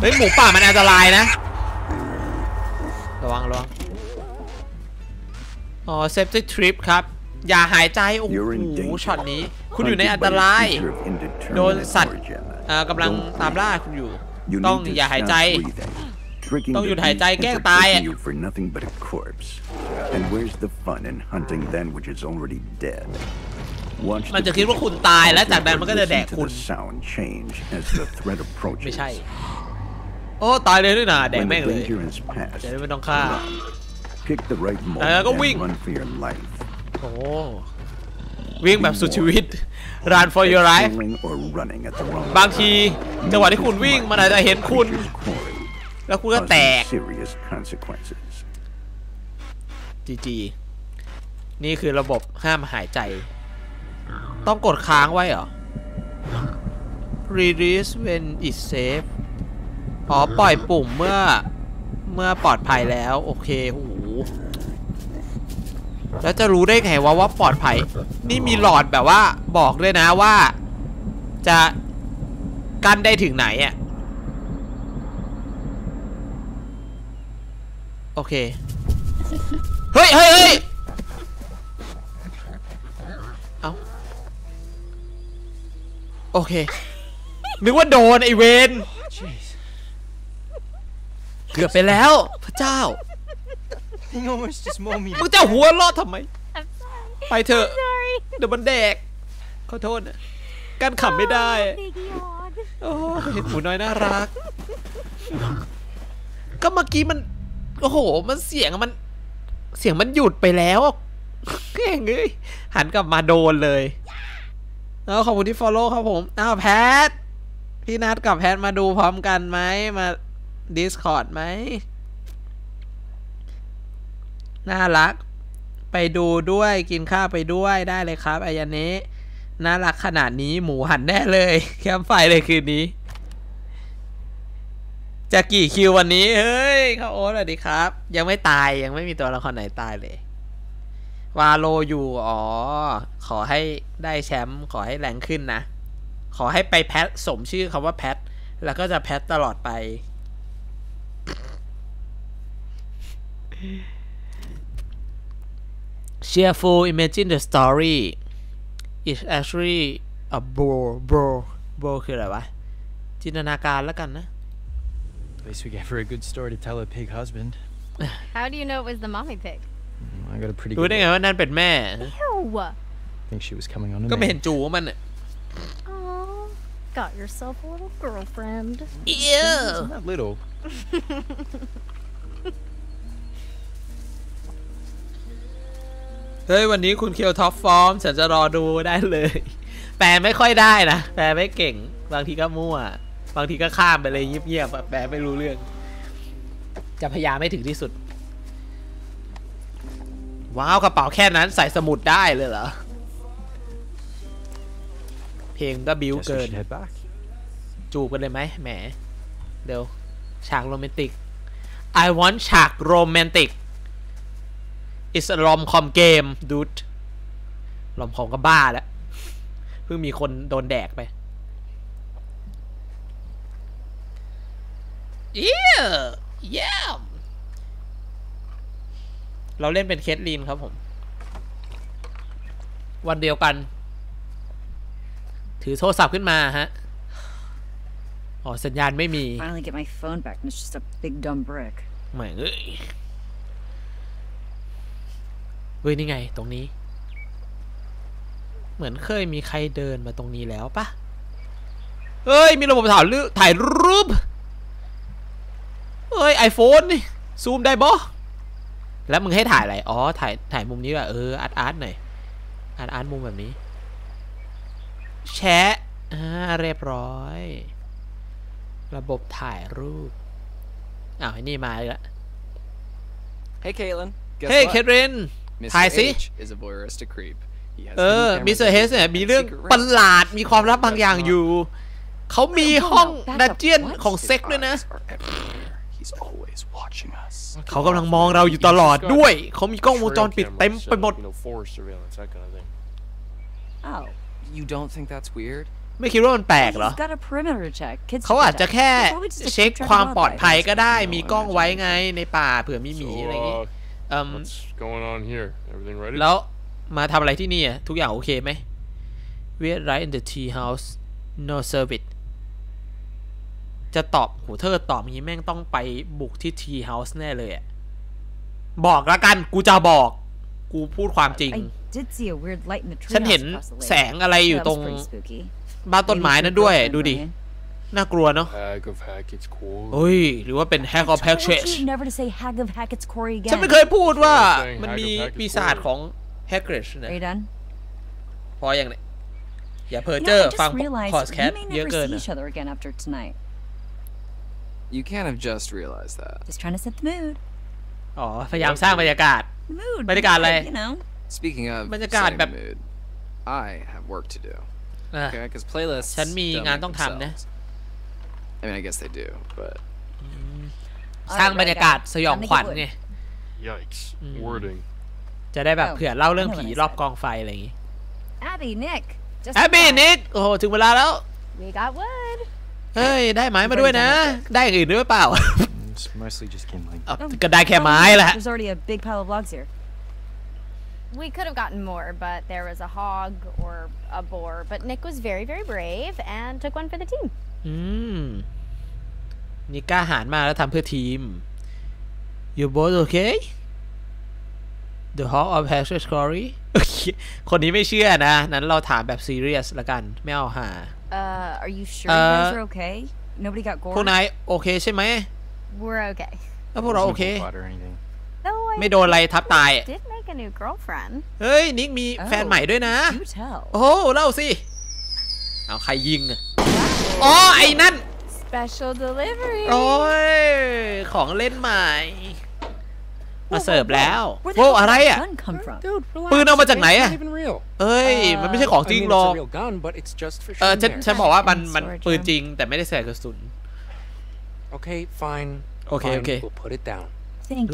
เฮ้ยหมูป่ามันอันตรายนะระวังระวังอ๋อเซฟตี้ทริปครับอย่าหายใจโอ้โหช็อตนี้คุณอยู่ในอันตรายโดนสัตว์กำลังตามล่าคุณอยู่ต้องอย่าหายใจต้องหยุดหายใจแก้ตายอ่ะมันจะคิดว่าคุณตายแล้วจากนั้นมันก็จะแดกคุณไม่ใช่โอ้ตายเลยด้วยนะแดกแม่งเลยจะได้ไม่ต้องฆ่าแล้วก็วิ่งโอ้วิ่งแบบสุดชีวิต Run for your life บางทีจังหวะที่คุณวิ่งมันอาจจะเห็นคุณแล้วคุณก็แตก จี จี นี่คือระบบห้ามหายใจต้องกดค้างไว้เหรอ Release when it's safe อ๋อปล่อยปุ่มเมื่อเมื่อปลอดภัยแล้วโอเคโอ้โหแล้วจะรู้ได้ไงว่าว่าปลอดภัยนี่มีหลอดแบบว่าบอกด้วยนะว่าจะกั้นได้ถึงไหนอ่ะโอเคเฮ้ยเฮ้ยเอ้าโอเคนึกว่าโดนไอเวนเกือบไปแล้วพระเจ้ามึงจะหัวรอดทำไมไปเถอะเดี๋ยวมันแดกขอโทษนะการขำไม่ได้โอ้เห็นหมูน้อยน่ารักก็เมื่อกี้มันโอ้โหมันเสียงมันเสียงมันหยุดไปแล้วแกงเอ้ยหันกลับมาโดนเลยแล้วขอบคุณที่ follow ครับผมอ้าวแพทพี่นัดกับแพทมาดูพร้อมกันไหมมา Discord ไหมน่ารักไปดูด้วยกินข้าวไปด้วยได้เลยครับอายเนะน่ารักขนาดนี้หมูหันแน่เลยแคมป์ไฟเลยคืนนี้จะกี่คิววันนี้เฮ้ยข้าวโอ๊ตสวัสดีครับยังไม่ตายยังไม่มีตัวละครไหนตายเลยวาโลอยู่อ๋อขอให้ได้แชมป์ขอให้แรงขึ้นนะขอให้ไปแพทสมชื่อคำว่าแพทแล้วก็จะแพทตลอดไปCheerful, imagine the story. It's actually a bore, bore, bore คืออะไรวะจินตนาการแล้วกันนะ At least we gave her a good story to tell her pig husband. How do you know it was the mommy pig? I got a pretty. รู้ได้ไงว่านั่นเป็นแม่ Ew. Think she was coming on. ก็ไม่เห็นจูว่ามันอ่ะ Oh, got yourself a little girlfriend. Ew. Not little.เฮ้ยวันนี้คุณเคียวท็อปฟอร์มฉันจะรอดูได้เลยแปลไม่ค่อยได้นะแปลไม่เก่งบางทีก็มั่วบางทีก็ข้ามไปเลยเงียบๆแปลไม่รู้เรื่องจะพยายามให้ถึงที่สุดว้าวกระเป๋าแค่นั้นใส่สมุดได้เลยเหรอเพลงก็บิ้วเกินจูบกันเลยไหมแหมเดี๋ยวฉากโรแมนติก I want ฉากโรแมนติกIt's a rom com game dude ลอมคอมก็บ้าแล้วเพิ่งมีคนโดนแดกไปเย้เย้เราเล่นเป็นเคสลีนครับผมวันเดียวกันถือโทรศัพท์ขึ้นมาฮะอ๋อสัญญาณไม่มีเหมือน เฮ้ยนี่ไงตรงนี้เหมือนเคยมีใครเดินมาตรงนี้แล้วปะเฮ้ยมีระบบถ่ายรูปถ่ายรูปเฮ้ยไอโฟนนี่ซูมได้บ่แล้วมึงให้ถ่ายอะไรอ๋อถ่ายถ่ายมุมนี้แหละเอออาร์ตอาร์ตหน่อยอาร์ตอาร์ตมุมแบบนี้แชะอ่าเรียบร้อยระบบถ่ายรูปอ้าวไอ้นี่มาแล้ว Hey Caitlin Hey Caitlin ถ่ายสิเออมิสเตอร์เฮสเนี่ยมีเรื่องประหลาดมีความลับบางอย่างอยู่เขามีห้องดันเจียนของเซ็กด้วยนะเขากำลังมองเราอยู่ตลอดด้วยเขามีกล้องวงจรปิดเต็มไปหมดไม่คิดว่ามันแปลกเหรอเขาอาจจะแค่เช็คความปลอดภัยก็ได้มีกล้องไว้ไงในป่าเผื่อมีหมีอะไรอย่างนี้แล้วมาทำอะไรที่นี่อ่ะทุกอย่างโอเคไหม We're right in the tea house no service จะตอบโหเธอตอบงี้แม่งต้องไปบุกที่ tea house แน่เลยอ่ะบอกละกันกูจะบอกกูพูดความจริงฉันเห็นแสงอะไรอยู่ตรงบ้านต้นไม้นั้นด้วยดูดิน่ากลัวเนาะเฮ้ยหรือว่าเป็น Hack of Hackett's ฉันไม่เคยพูดว่ามันมีปีศาจของแฮกเกอร์นะพออย่างนี้อย่าเพอเจอฟังพอดแคสต์เยอะเกินอ๋อพยายามสร้างบรรยากาศบรรยากาศอะไรบรรยากาศแบบฉันมีงานต้องทำนะสร้างบรรยากาศสยองขวัญไงจะได้แบบเผื่อเล่าเรื่องผีรอบกองไฟอะไรอย่างงี้ Abby Nick Abby Nick โอ้โหถึงเวลาแล้วเฮ้ยได้ไม้มาด้วยนะได้อย่างอื่นด้วยเปล่าก็ได้แค่ไม้แหละนี่กล้าหาญมาแล้วทำเพื่อทีม You both okay The Hawk of Hackett's Quarry คนนี้ไม่เชื่อนะนั้นเราถามแบบซีเรียสละกันไม่เอาหาเอ่อ Are you sure you guys are okay? Nobody got gored? พวกนายโอเคใช่ไหม We're okay แล้วพวกเราโอเคไม่โดนอะไรทับตายเฮ้ยนิกมีแฟนใหม่ด้วยนะโอ้เล่าสิเอาใครยิงอ๋อไอ้นั่น Special Delivery โอ้ยของเล่นใหม่มาเสิร์ฟแล้วโว้อะไรอ่ะปืนเอามาจากไหนอ่ะเอ้ยมันไม่ใช่ของจริงหรอกเออฉันฉันบอกว่ามันมันปืนจริงแต่ไม่ได้ใส่กระสุนโอเคโอเคโอเค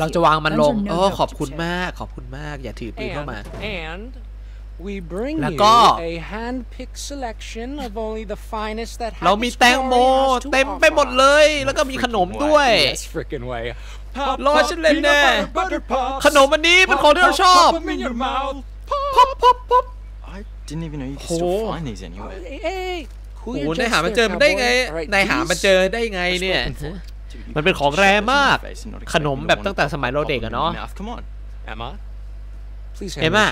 เราจะวางมันลงโอ้ขอบคุณมากขอบคุณมากอย่าถือปืนเข้ามาแล้วก็เรามีแตงโมเต็มไปหมดเลยแล้วก็มีขนมด้วยรอฉันเล่นแน่ขนมอันนี้เป็นของที่เราชอบพบพบพบโอ้โหนายหามาเจอมันได้ไงนายหามาเจอได้ไงเนี่ยมันเป็นของแรมากขนมแบบตั้งแต่สมัยเราเด็กอะเนาะเอม่า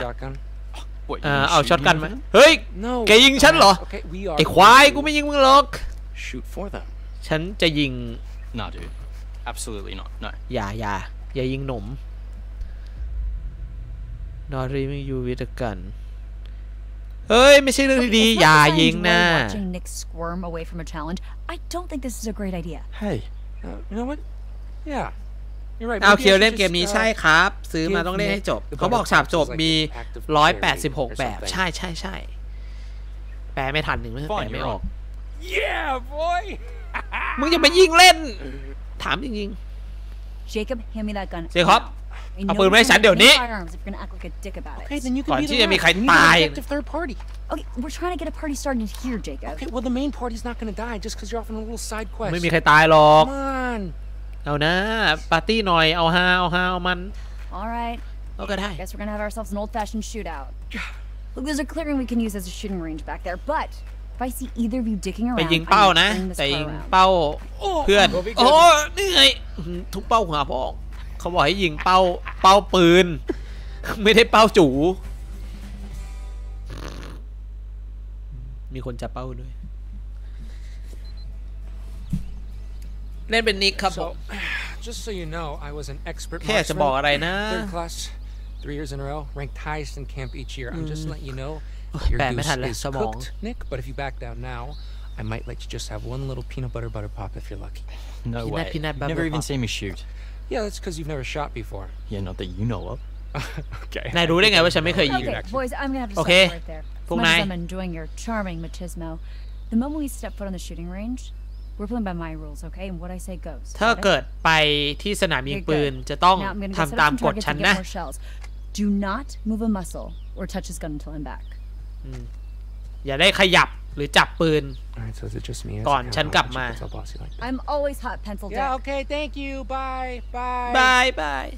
เอาช็อตกันไหมเฮ้ยแกยิงฉันเหรอไอ้ควายกูไม่ยิงมึงหรอกฉันจะยิงAbsolutely not. No. อย่าอย่าอย่ายิงหนุ่ม Not leaving you with a gun. เฮ้ยไม่ใช่เรื่องดีอย่ายิงนะ Nick squirm away from a challenge. I don't think this is a great idea. Hey, you know what? Yeah, you're right. เอาเคียวเล่นเกมนี้ใช่ครับซื้อมาต้องเล่นให้จบเขาบอกฉาบจบมีหนึ่งร้อยแปดสิบหกแบบใช่ใช่ใช่แปลไม่ทันหนึ่งแปลไม่ออก Yeah boy. มึงอย่ามายิงเล่นถามจริงๆเจคอบเอาปืนมาให้ฉันเดี๋ยวนี้ก่อนที่จะมีใครตายไม่มีใครตายหรอกเอานะปาร์ตี้หน่อยเอาฮาเอาฮาเอามันเอาก็ได้ไปยิงเป้านะแต่ยิงเป้าเพื่อนโอ้นี่ไงทุกเป้าหัวพองเขาบอกให้ยิงเป้าเป้าปืน ไม่ได้เป้าจู๋มีคนจะเป้าด้วยเล่นเป็นนิกครับผมแค่จะบอกอะไรนะแปลไม่ทันแล้วสมองI might let you just have one little peanut butter butter pop if you're lucky. No peanut, way. Peanut butter never even pop. Seen me shoot. Yeah, that's because you've never shot before. Yeah, not that you know of. Okay. นายรู้ได้ไงว่าฉันไม่เคยยิง Okay, boys, I'm gonna have to stop right there. As much as I'm enjoying your charming machismo, the moment we step foot on the shooting range, we're playing by my rules, okay? And what I say goes. ถ้าเกิดไปที่สนามยิงปืนจะต้องทำตามกฎฉันนะ Do not move a muscle or touch his gun until I'm back. อย่าได้ขยับหรือจับปืนก่อนฉันกลับมา I'm always hot pencil jack Yeah okay thank you bye bye bye bye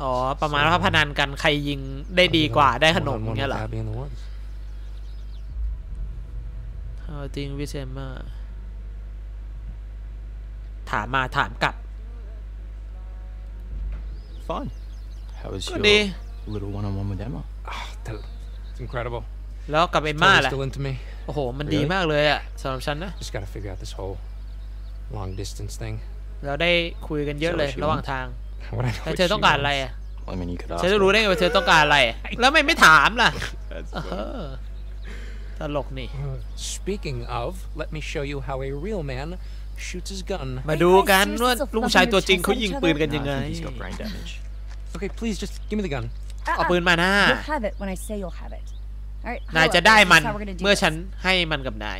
อ๋อประมาณว่าพนันกันใครยิงได้ดีกว่าได้ขนมเงี้ยเหรอ How thing with Emma ถามมาถามกลับ Fun How was your little one on one with Emma It's incredibleแล้วกับเอมม่าแหละโอ้โหมันดีมากเลยอ่ะสำหรับฉันนะเราได้คุยกันเยอะเลยระหว่างทางแล้วเธอต้องการอะไรอ่ะฉันจะรู้ได้ไงว่าเธอต้องการอะไรแล้วไม่ไม่ถามล่ะตลกนี่มาดูกันว่าลูกชายตัวจริงเขายิงปืนกันยังไงเอาปืนมาหน้านายจะได้มันเมื่อฉันให้มันกับนาย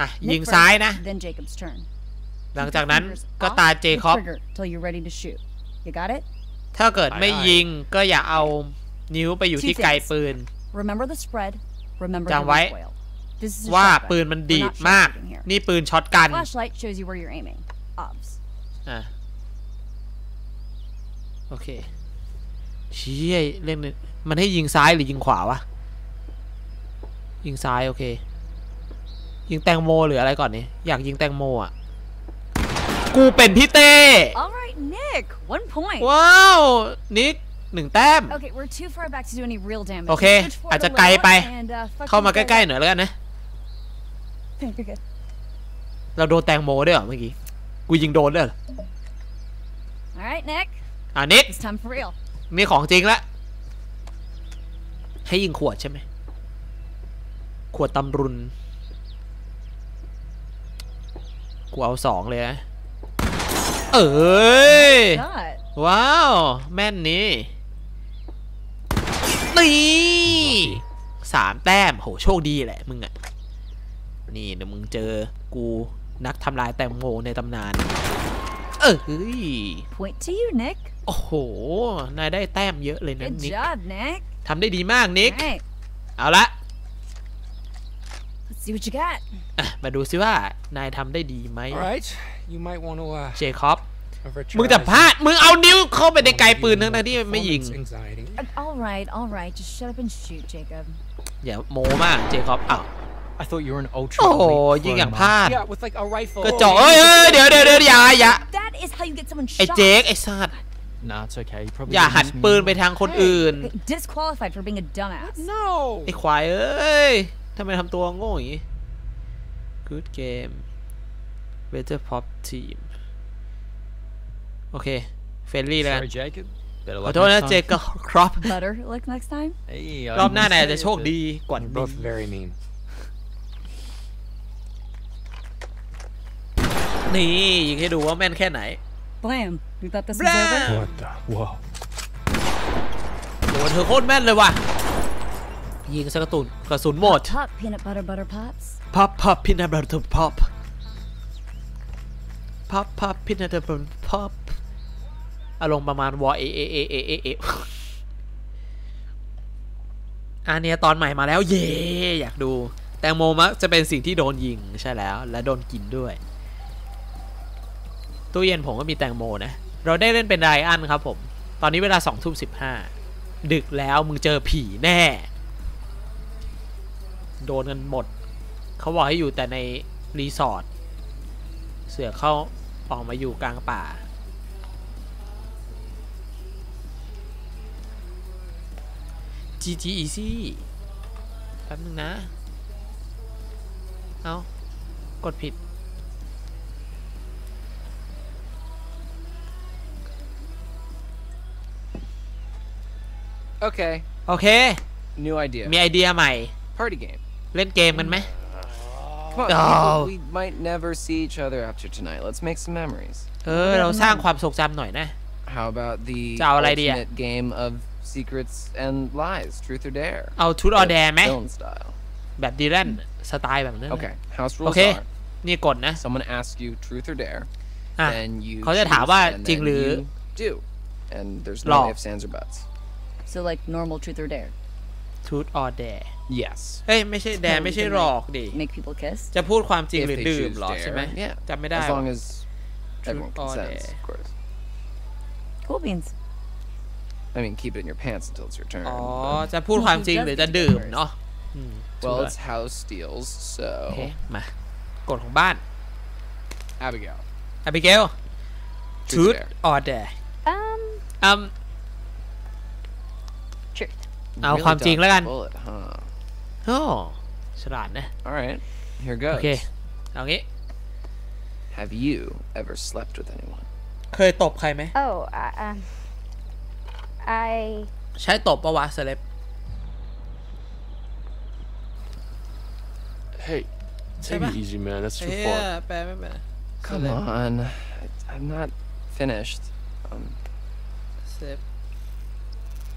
อ่ะยิงซ้ายนะหลังจากนั้นก็ตาเจคอบถ้าเกิดไม่ยิงก็อย่าเอานิ้วไปอยู่ที่ไกลปืนจำไว้ว่าปืนมันดีดมากนี่ปืนช็อตกันอ่ะโอเคชี้เล่นมันให้ยิงซ้ายหรือยิงขวาวะยิงซ้ายโอเคยิงแตงโมหรืออะไรก่อนนี่อยากยิงแตงโมอ่ะกูเป็นพี่เต้ Alright Nick one point ว้าวนิกหนึ่งแต้มโอเคอาจจะไกลไปเข้ามาใกล้ๆหน่อยแล้วกันนะเราโดนแตงโมด้วยเหรอเมื่อกี้กูยิงโดนด้วยเหรอ Alright Nick อ่ะนิกมีของจริงละให้ยิงขวดใช่ไหมขวดตำรุนกูเอาสองเลยนะเอ้ยว้าวแม่นนี้นี่สามแต้มโหโชคดีแหละมึงอ่ะนี่เดี๋ยวมึงเจอกูนักทำลายแตงโมในตำนานเอ้ยโอ้โหนายได้แต้มเยอะเลยนะนิกทำได้ดีมากนิกเอาละมาดูซิว่านายทำได้ดีไหมเจคอบมึงแต่พลาดมึงเอานิ้วเข้าไปในไกลปืนทั้งนั้นที่ไม่ยิงอย่าโม้มากเจคอบอ้าวโอ้โหยิงอย่างพลาดก็จ่อเอ้ยเดี๋ยวเดี๋ยวเดี๋ยวอย่าอย่าไอ้เจคไอ้สัตว์อย่าหันปืนไปทางคนอื่นไอ้ควายเอ้ยทำไมทำตัวโง่อย่างนี้ Good game Better Pop Team โอเคเฟรนลี่แล้วกันขอโทษนะเจก็ครอปรอบหน้านายจะโชคดีกว่านี้นี่ยิงให้ดูว่าแม่นแค่ไหนBlam! You thought this was over? What the? Whoa! โอ้เธอโคตรแม่นเลยว่ะยิงกระสุนกระสุนหมด Pop peanut butter butter pops. Pop pop peanut butter pop. Pop pop peanut butter pop. อารมณ์ประมาณวอเอเอเอเอเอเออันนี้ตอนใหม่มาแล้วเย่อยากดูแตงโมมักจะเป็นสิ่งที่โดนยิงใช่แล้วและโดนกินด้วยตู้เย็นผมก็มีแตงโมนะเราได้เล่นเป็นไรอันครับผมตอนนี้เวลาสองทุ่มสิบห้าดึกแล้วมึงเจอผีแน่โดนกันหมดเขาบอกให้อยู่แต่ในรีสอร์ทเสือเข้าออกมาอยู่กลางป่า จี จี Easy แป๊บนึงนะเอากดผิดโอเคโอเค new idea มีไอเดียใหม่ party game เล่นเกมกันไหม we might never see each other after tonight let's make some memories เออเราสร้างความทรงจำหน่อยนะ how about the ultimate game of secrets and lies truth or dare เอา truth or dare ไหมแบบดีแลนสไตล์แบบนั้น okay house rules โอเคนี่กดนะ someone asks you truth or dare เขาจะถามว่าจริงหรือหลอก so like normal truth or dare truth or dare yes เฮ้ยไม่ใช่ dare ไม่ใช่หลอกดิ make people kiss จะพูดความจริงหรือดื่มหรอใช่ไหมจำไม่ได้ as long as everyone consents of course cool beans I mean keep it in your pants until it's your turn อ๋อจะพูดความจริงหรือจะดื่มเนาะ well it's house deals so มากฎของบ้าน Abigail Abigail truth or dare um umเอาความจริงแล้วกันโอ้ฉลาดนะ alright here goes โอเคเอางี้ have you ever slept with anyone เคยตบใครไหม oh um I ใช้ตบปะวะเซเลบ hey take it easy man that's too far come on I'm not finished um เซเลบ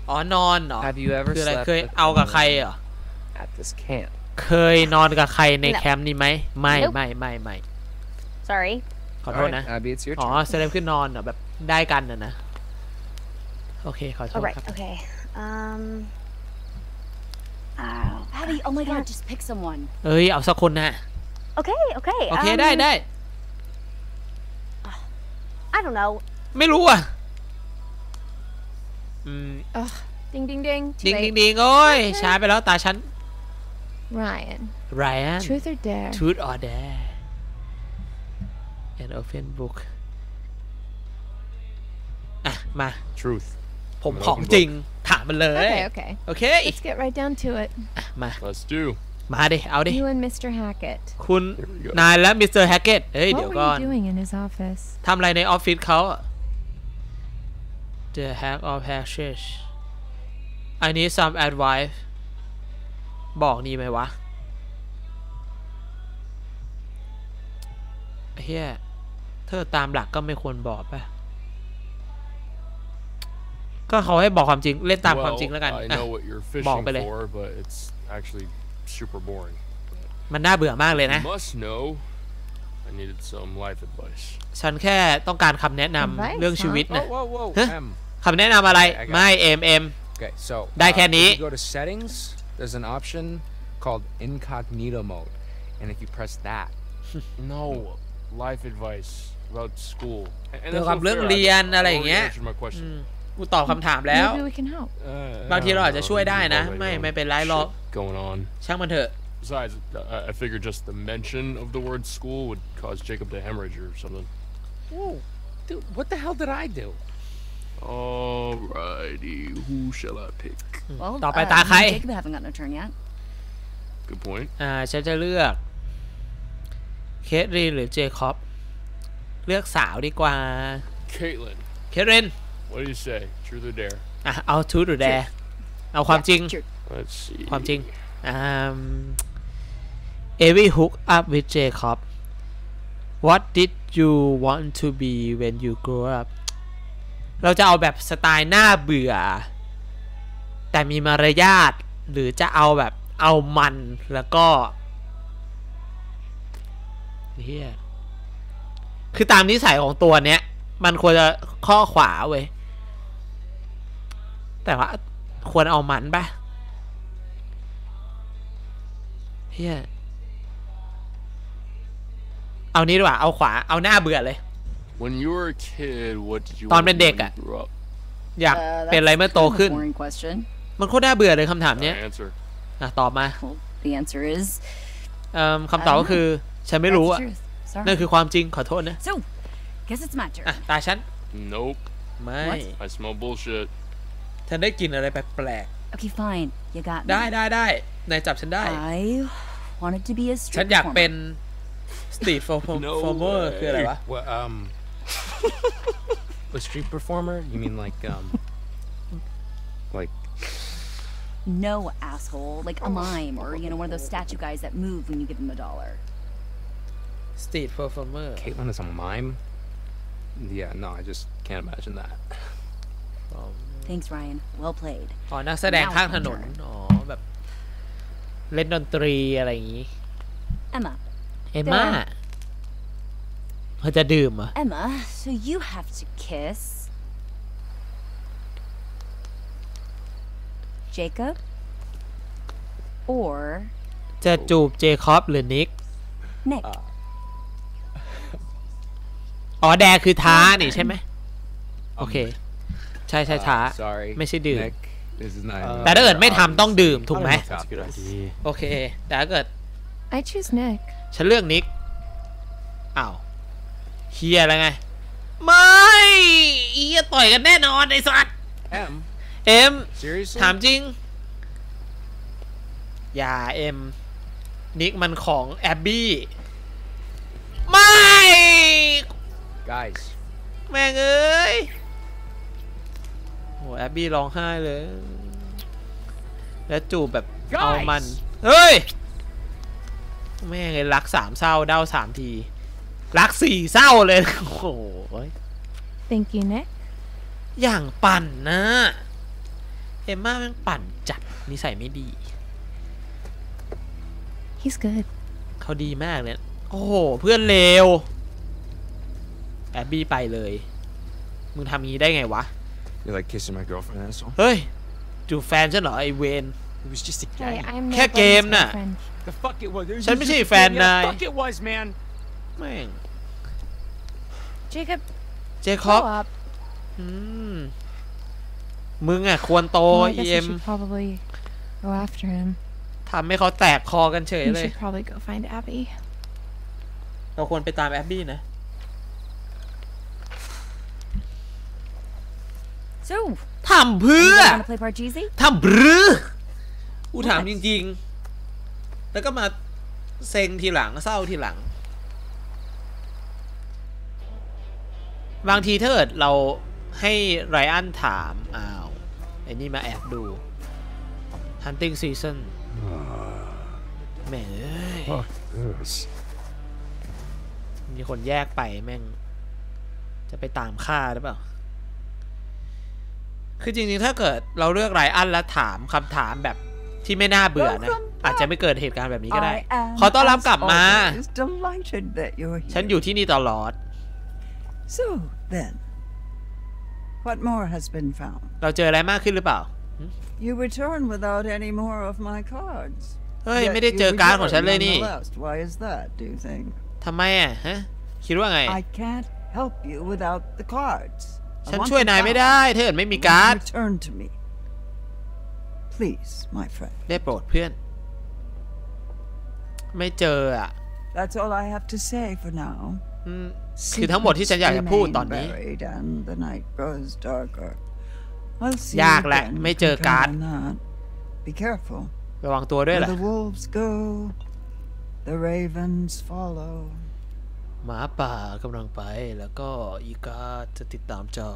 อ๋อนอนเหรอคืออะไรเคยเอากับใครเหรอเคยนอนกับใครในแคมป์นี้ไหมไม่ไม่ไม่ไม่ sorry ขอโทษนะอ๋อเซเลบคือนอนเหรอแบบได้กันนะนะโอเคขอโทษครับ okay um Abby oh my god just pick someone เอ้ยเอาสักคนนะ okay okay โอเคได้ได้ I don't know ไม่รู้อ่ะดิงดิงดิงดิงดิงดิงโอ้ยช้าไปแล้วตาฉัน Ryan Ryan Truth or Dare Truth or Dare an open book อ่ะมา Truth ผมของจริงถามมันเลย okay okay let's get right down to it มา let's do มาดิเอาดิ you and Mister Hackett คุณนายและ Mister Hackett เฮ้ยเดี๋ยวก่อนทำอะไรในออฟฟิศเขาThe hack of hashish. I need some advice. บอกนี่ไหมวะเฮียเธอตามหลักก็ไม่ควรบอกป่ะก็เขาให้บอกความจริงเล่นตามความจริงแล้วกันบอกไปเลยมันน่าเบื่อมากเลยนะฉันแค่ต้องการคำแนะนำเรื่องชีวิตนะคำแนะนำอะไรไม่เอ็มเอ็มได้แค่นี้ Go to settings there's an option called incognito mode and if you press that no life advice about school เกี่ยวกับเรื่องเรียนอะไรอย่างเงี้ยกูตอบคำถามแล้วบางทีเราอาจจะช่วยได้นะไม่ไม่เป็นไรหรอกช่างมันเถอะBesides, I figure just the mention of the word school would cause Jacob to hemorrhage or something. Whoa, dude, what the hell did I do? Alrighty, who shall I pick? Well, uh, Jacob haven't gotten a turn yet. Good point. อ่าฉันจะเลือกเคทลินหรือเจคอบเลือกสาวดีกว่า Caitlin. Caitlin. What do you say? Truth or dare? อ่ะเอา truth or dare เอาความจริงความจริงอ่าEvery hook up with Jacob. What did you want to be when you grow up? เราจะเอาแบบสไตล์หน้าเบื่อแต่มีมารยาทหรือจะเอาแบบเอามันแล้วก็เฮียคือตามนิสัยของตัวเนี้ยมันควรจะข้อขวาเว้ยแต่ว่าควรเอามันป่ะเฮียเอานี้ดีกว่าเอาขวาเอาหน้าเบื่อเลยตอนเป็นเด็กอะอยากเป็นอะไรเมื่อโตขึ้นมันโคตรน่าเบื่อเลยคำถามเนี้ยตอบมาคำตอบก็คือฉันไม่รู้อะนั่นคือความจริงขอโทษนะตาฉันไม่ฉันได้กลิ่นอะไรแปลก Okay, fine. You got me. ได้ได้ได้นายจับฉันได้ I wanted to be a street ฉันอยากเป็นสตรีทเพอร์ฟอร์เมอร์คืออะไรวะ A street performer? You mean like um like no asshole like a mime or you know one of those statue guys that move when you give them a dollar. Street performer. Caitlin is a mime. Yeah, no, I just can't imagine that. Thanks, Ryan. Well played. อ๋อนักแสดงข้างถนนอ๋อแบบเล่นดนตรีอะไรอย่างนี้ Emma. Emma. เธอจะดื่มเหรอ Emma, so you have to kiss. Jacob. Or. จะจูบเจคอบหรือนิก Nick. อ๋อแดคือท้านี่ใช่ไหมโอเคใช่ใช่ท้าไม่ใช่ดื่มแต่ถ้าเกิดไม่ทำต้องดื่มถูกไหมโอเคแต่ถ้าเกิดฉันเลือกนิกอ้าวเฮียอะไรไงไม่เฮียต่อยกันแน่นอนไอ้สัตว์เอ็มถามจริงอย่าเอ็มนิกมันของแอบบี้ไม่แม่งเอ้ยโอ้แอบบี้ร้องไห้เลยแล้วจูบแบบเอามันเฮ้ยแม่งเลยรักสามเศร้าเด้าสามทีรักสี่เศร้าเลยโอ้โห thank you Nick อย่างปั่นนะเอมม่าแม่งปั่นจัดนิสัยไม่ดี he's good เขาดีมากเลยโอ้โหเพื่อนเลวแอบบี้ไปเลยมึงทำงี้ได้ไงวะเฮ้ยจูบแฟนฉันเหรอไอเวนแค่เกมน่ะฉันไม่ใช่แฟนนายแม่งเจคอบเจคอบมึงอ่ะควรโตเอ็มทำให้เขาแตกคอกันเฉยเลยเราควรไปตามแอบบี้นะทำเพื่อทำเพื่อกูถามจริงๆแล้วก็มาเซ็งทีหลังเศร้าทีหลังบางทีถ้าเกิดเราให้ไรอันถามอ้าวไอ้นี่มาแอบดู Hunting Season แม่งมีคนแยกไปแม่งจะไปตามฆ่าหรือเปล่าคือจริงๆถ้าเกิดเราเลือกไรอันและถามคำถามแบบที่ไม่น่าเบื่อนะอาจจะไม่เกิดเหตุการณ์แบบนี้ก็ได้ขอต้อนรับกลับมาฉันอยู่ที่นี่ตลอดเราเจออะไรมากขึ้นหรือเปล่าเฮ้ยไม่ได้เจอการ์ดของฉันเลยนี่ทำไมอ่ะฮะคิดว่าไงฉันช่วยนายไม่ได้ถ้าเกิดไม่มีการ์ดได้โปรดเพื่อนไม่เจออ่ะคือทั้งหมดที่ฉันอยากจะพูดตอนนี้ยากแหละไม่เจอการ์ดระวังตัวด้วยแหละหมาป่ากำลังไปแล้วก็อีกาจะติดตามเจ้า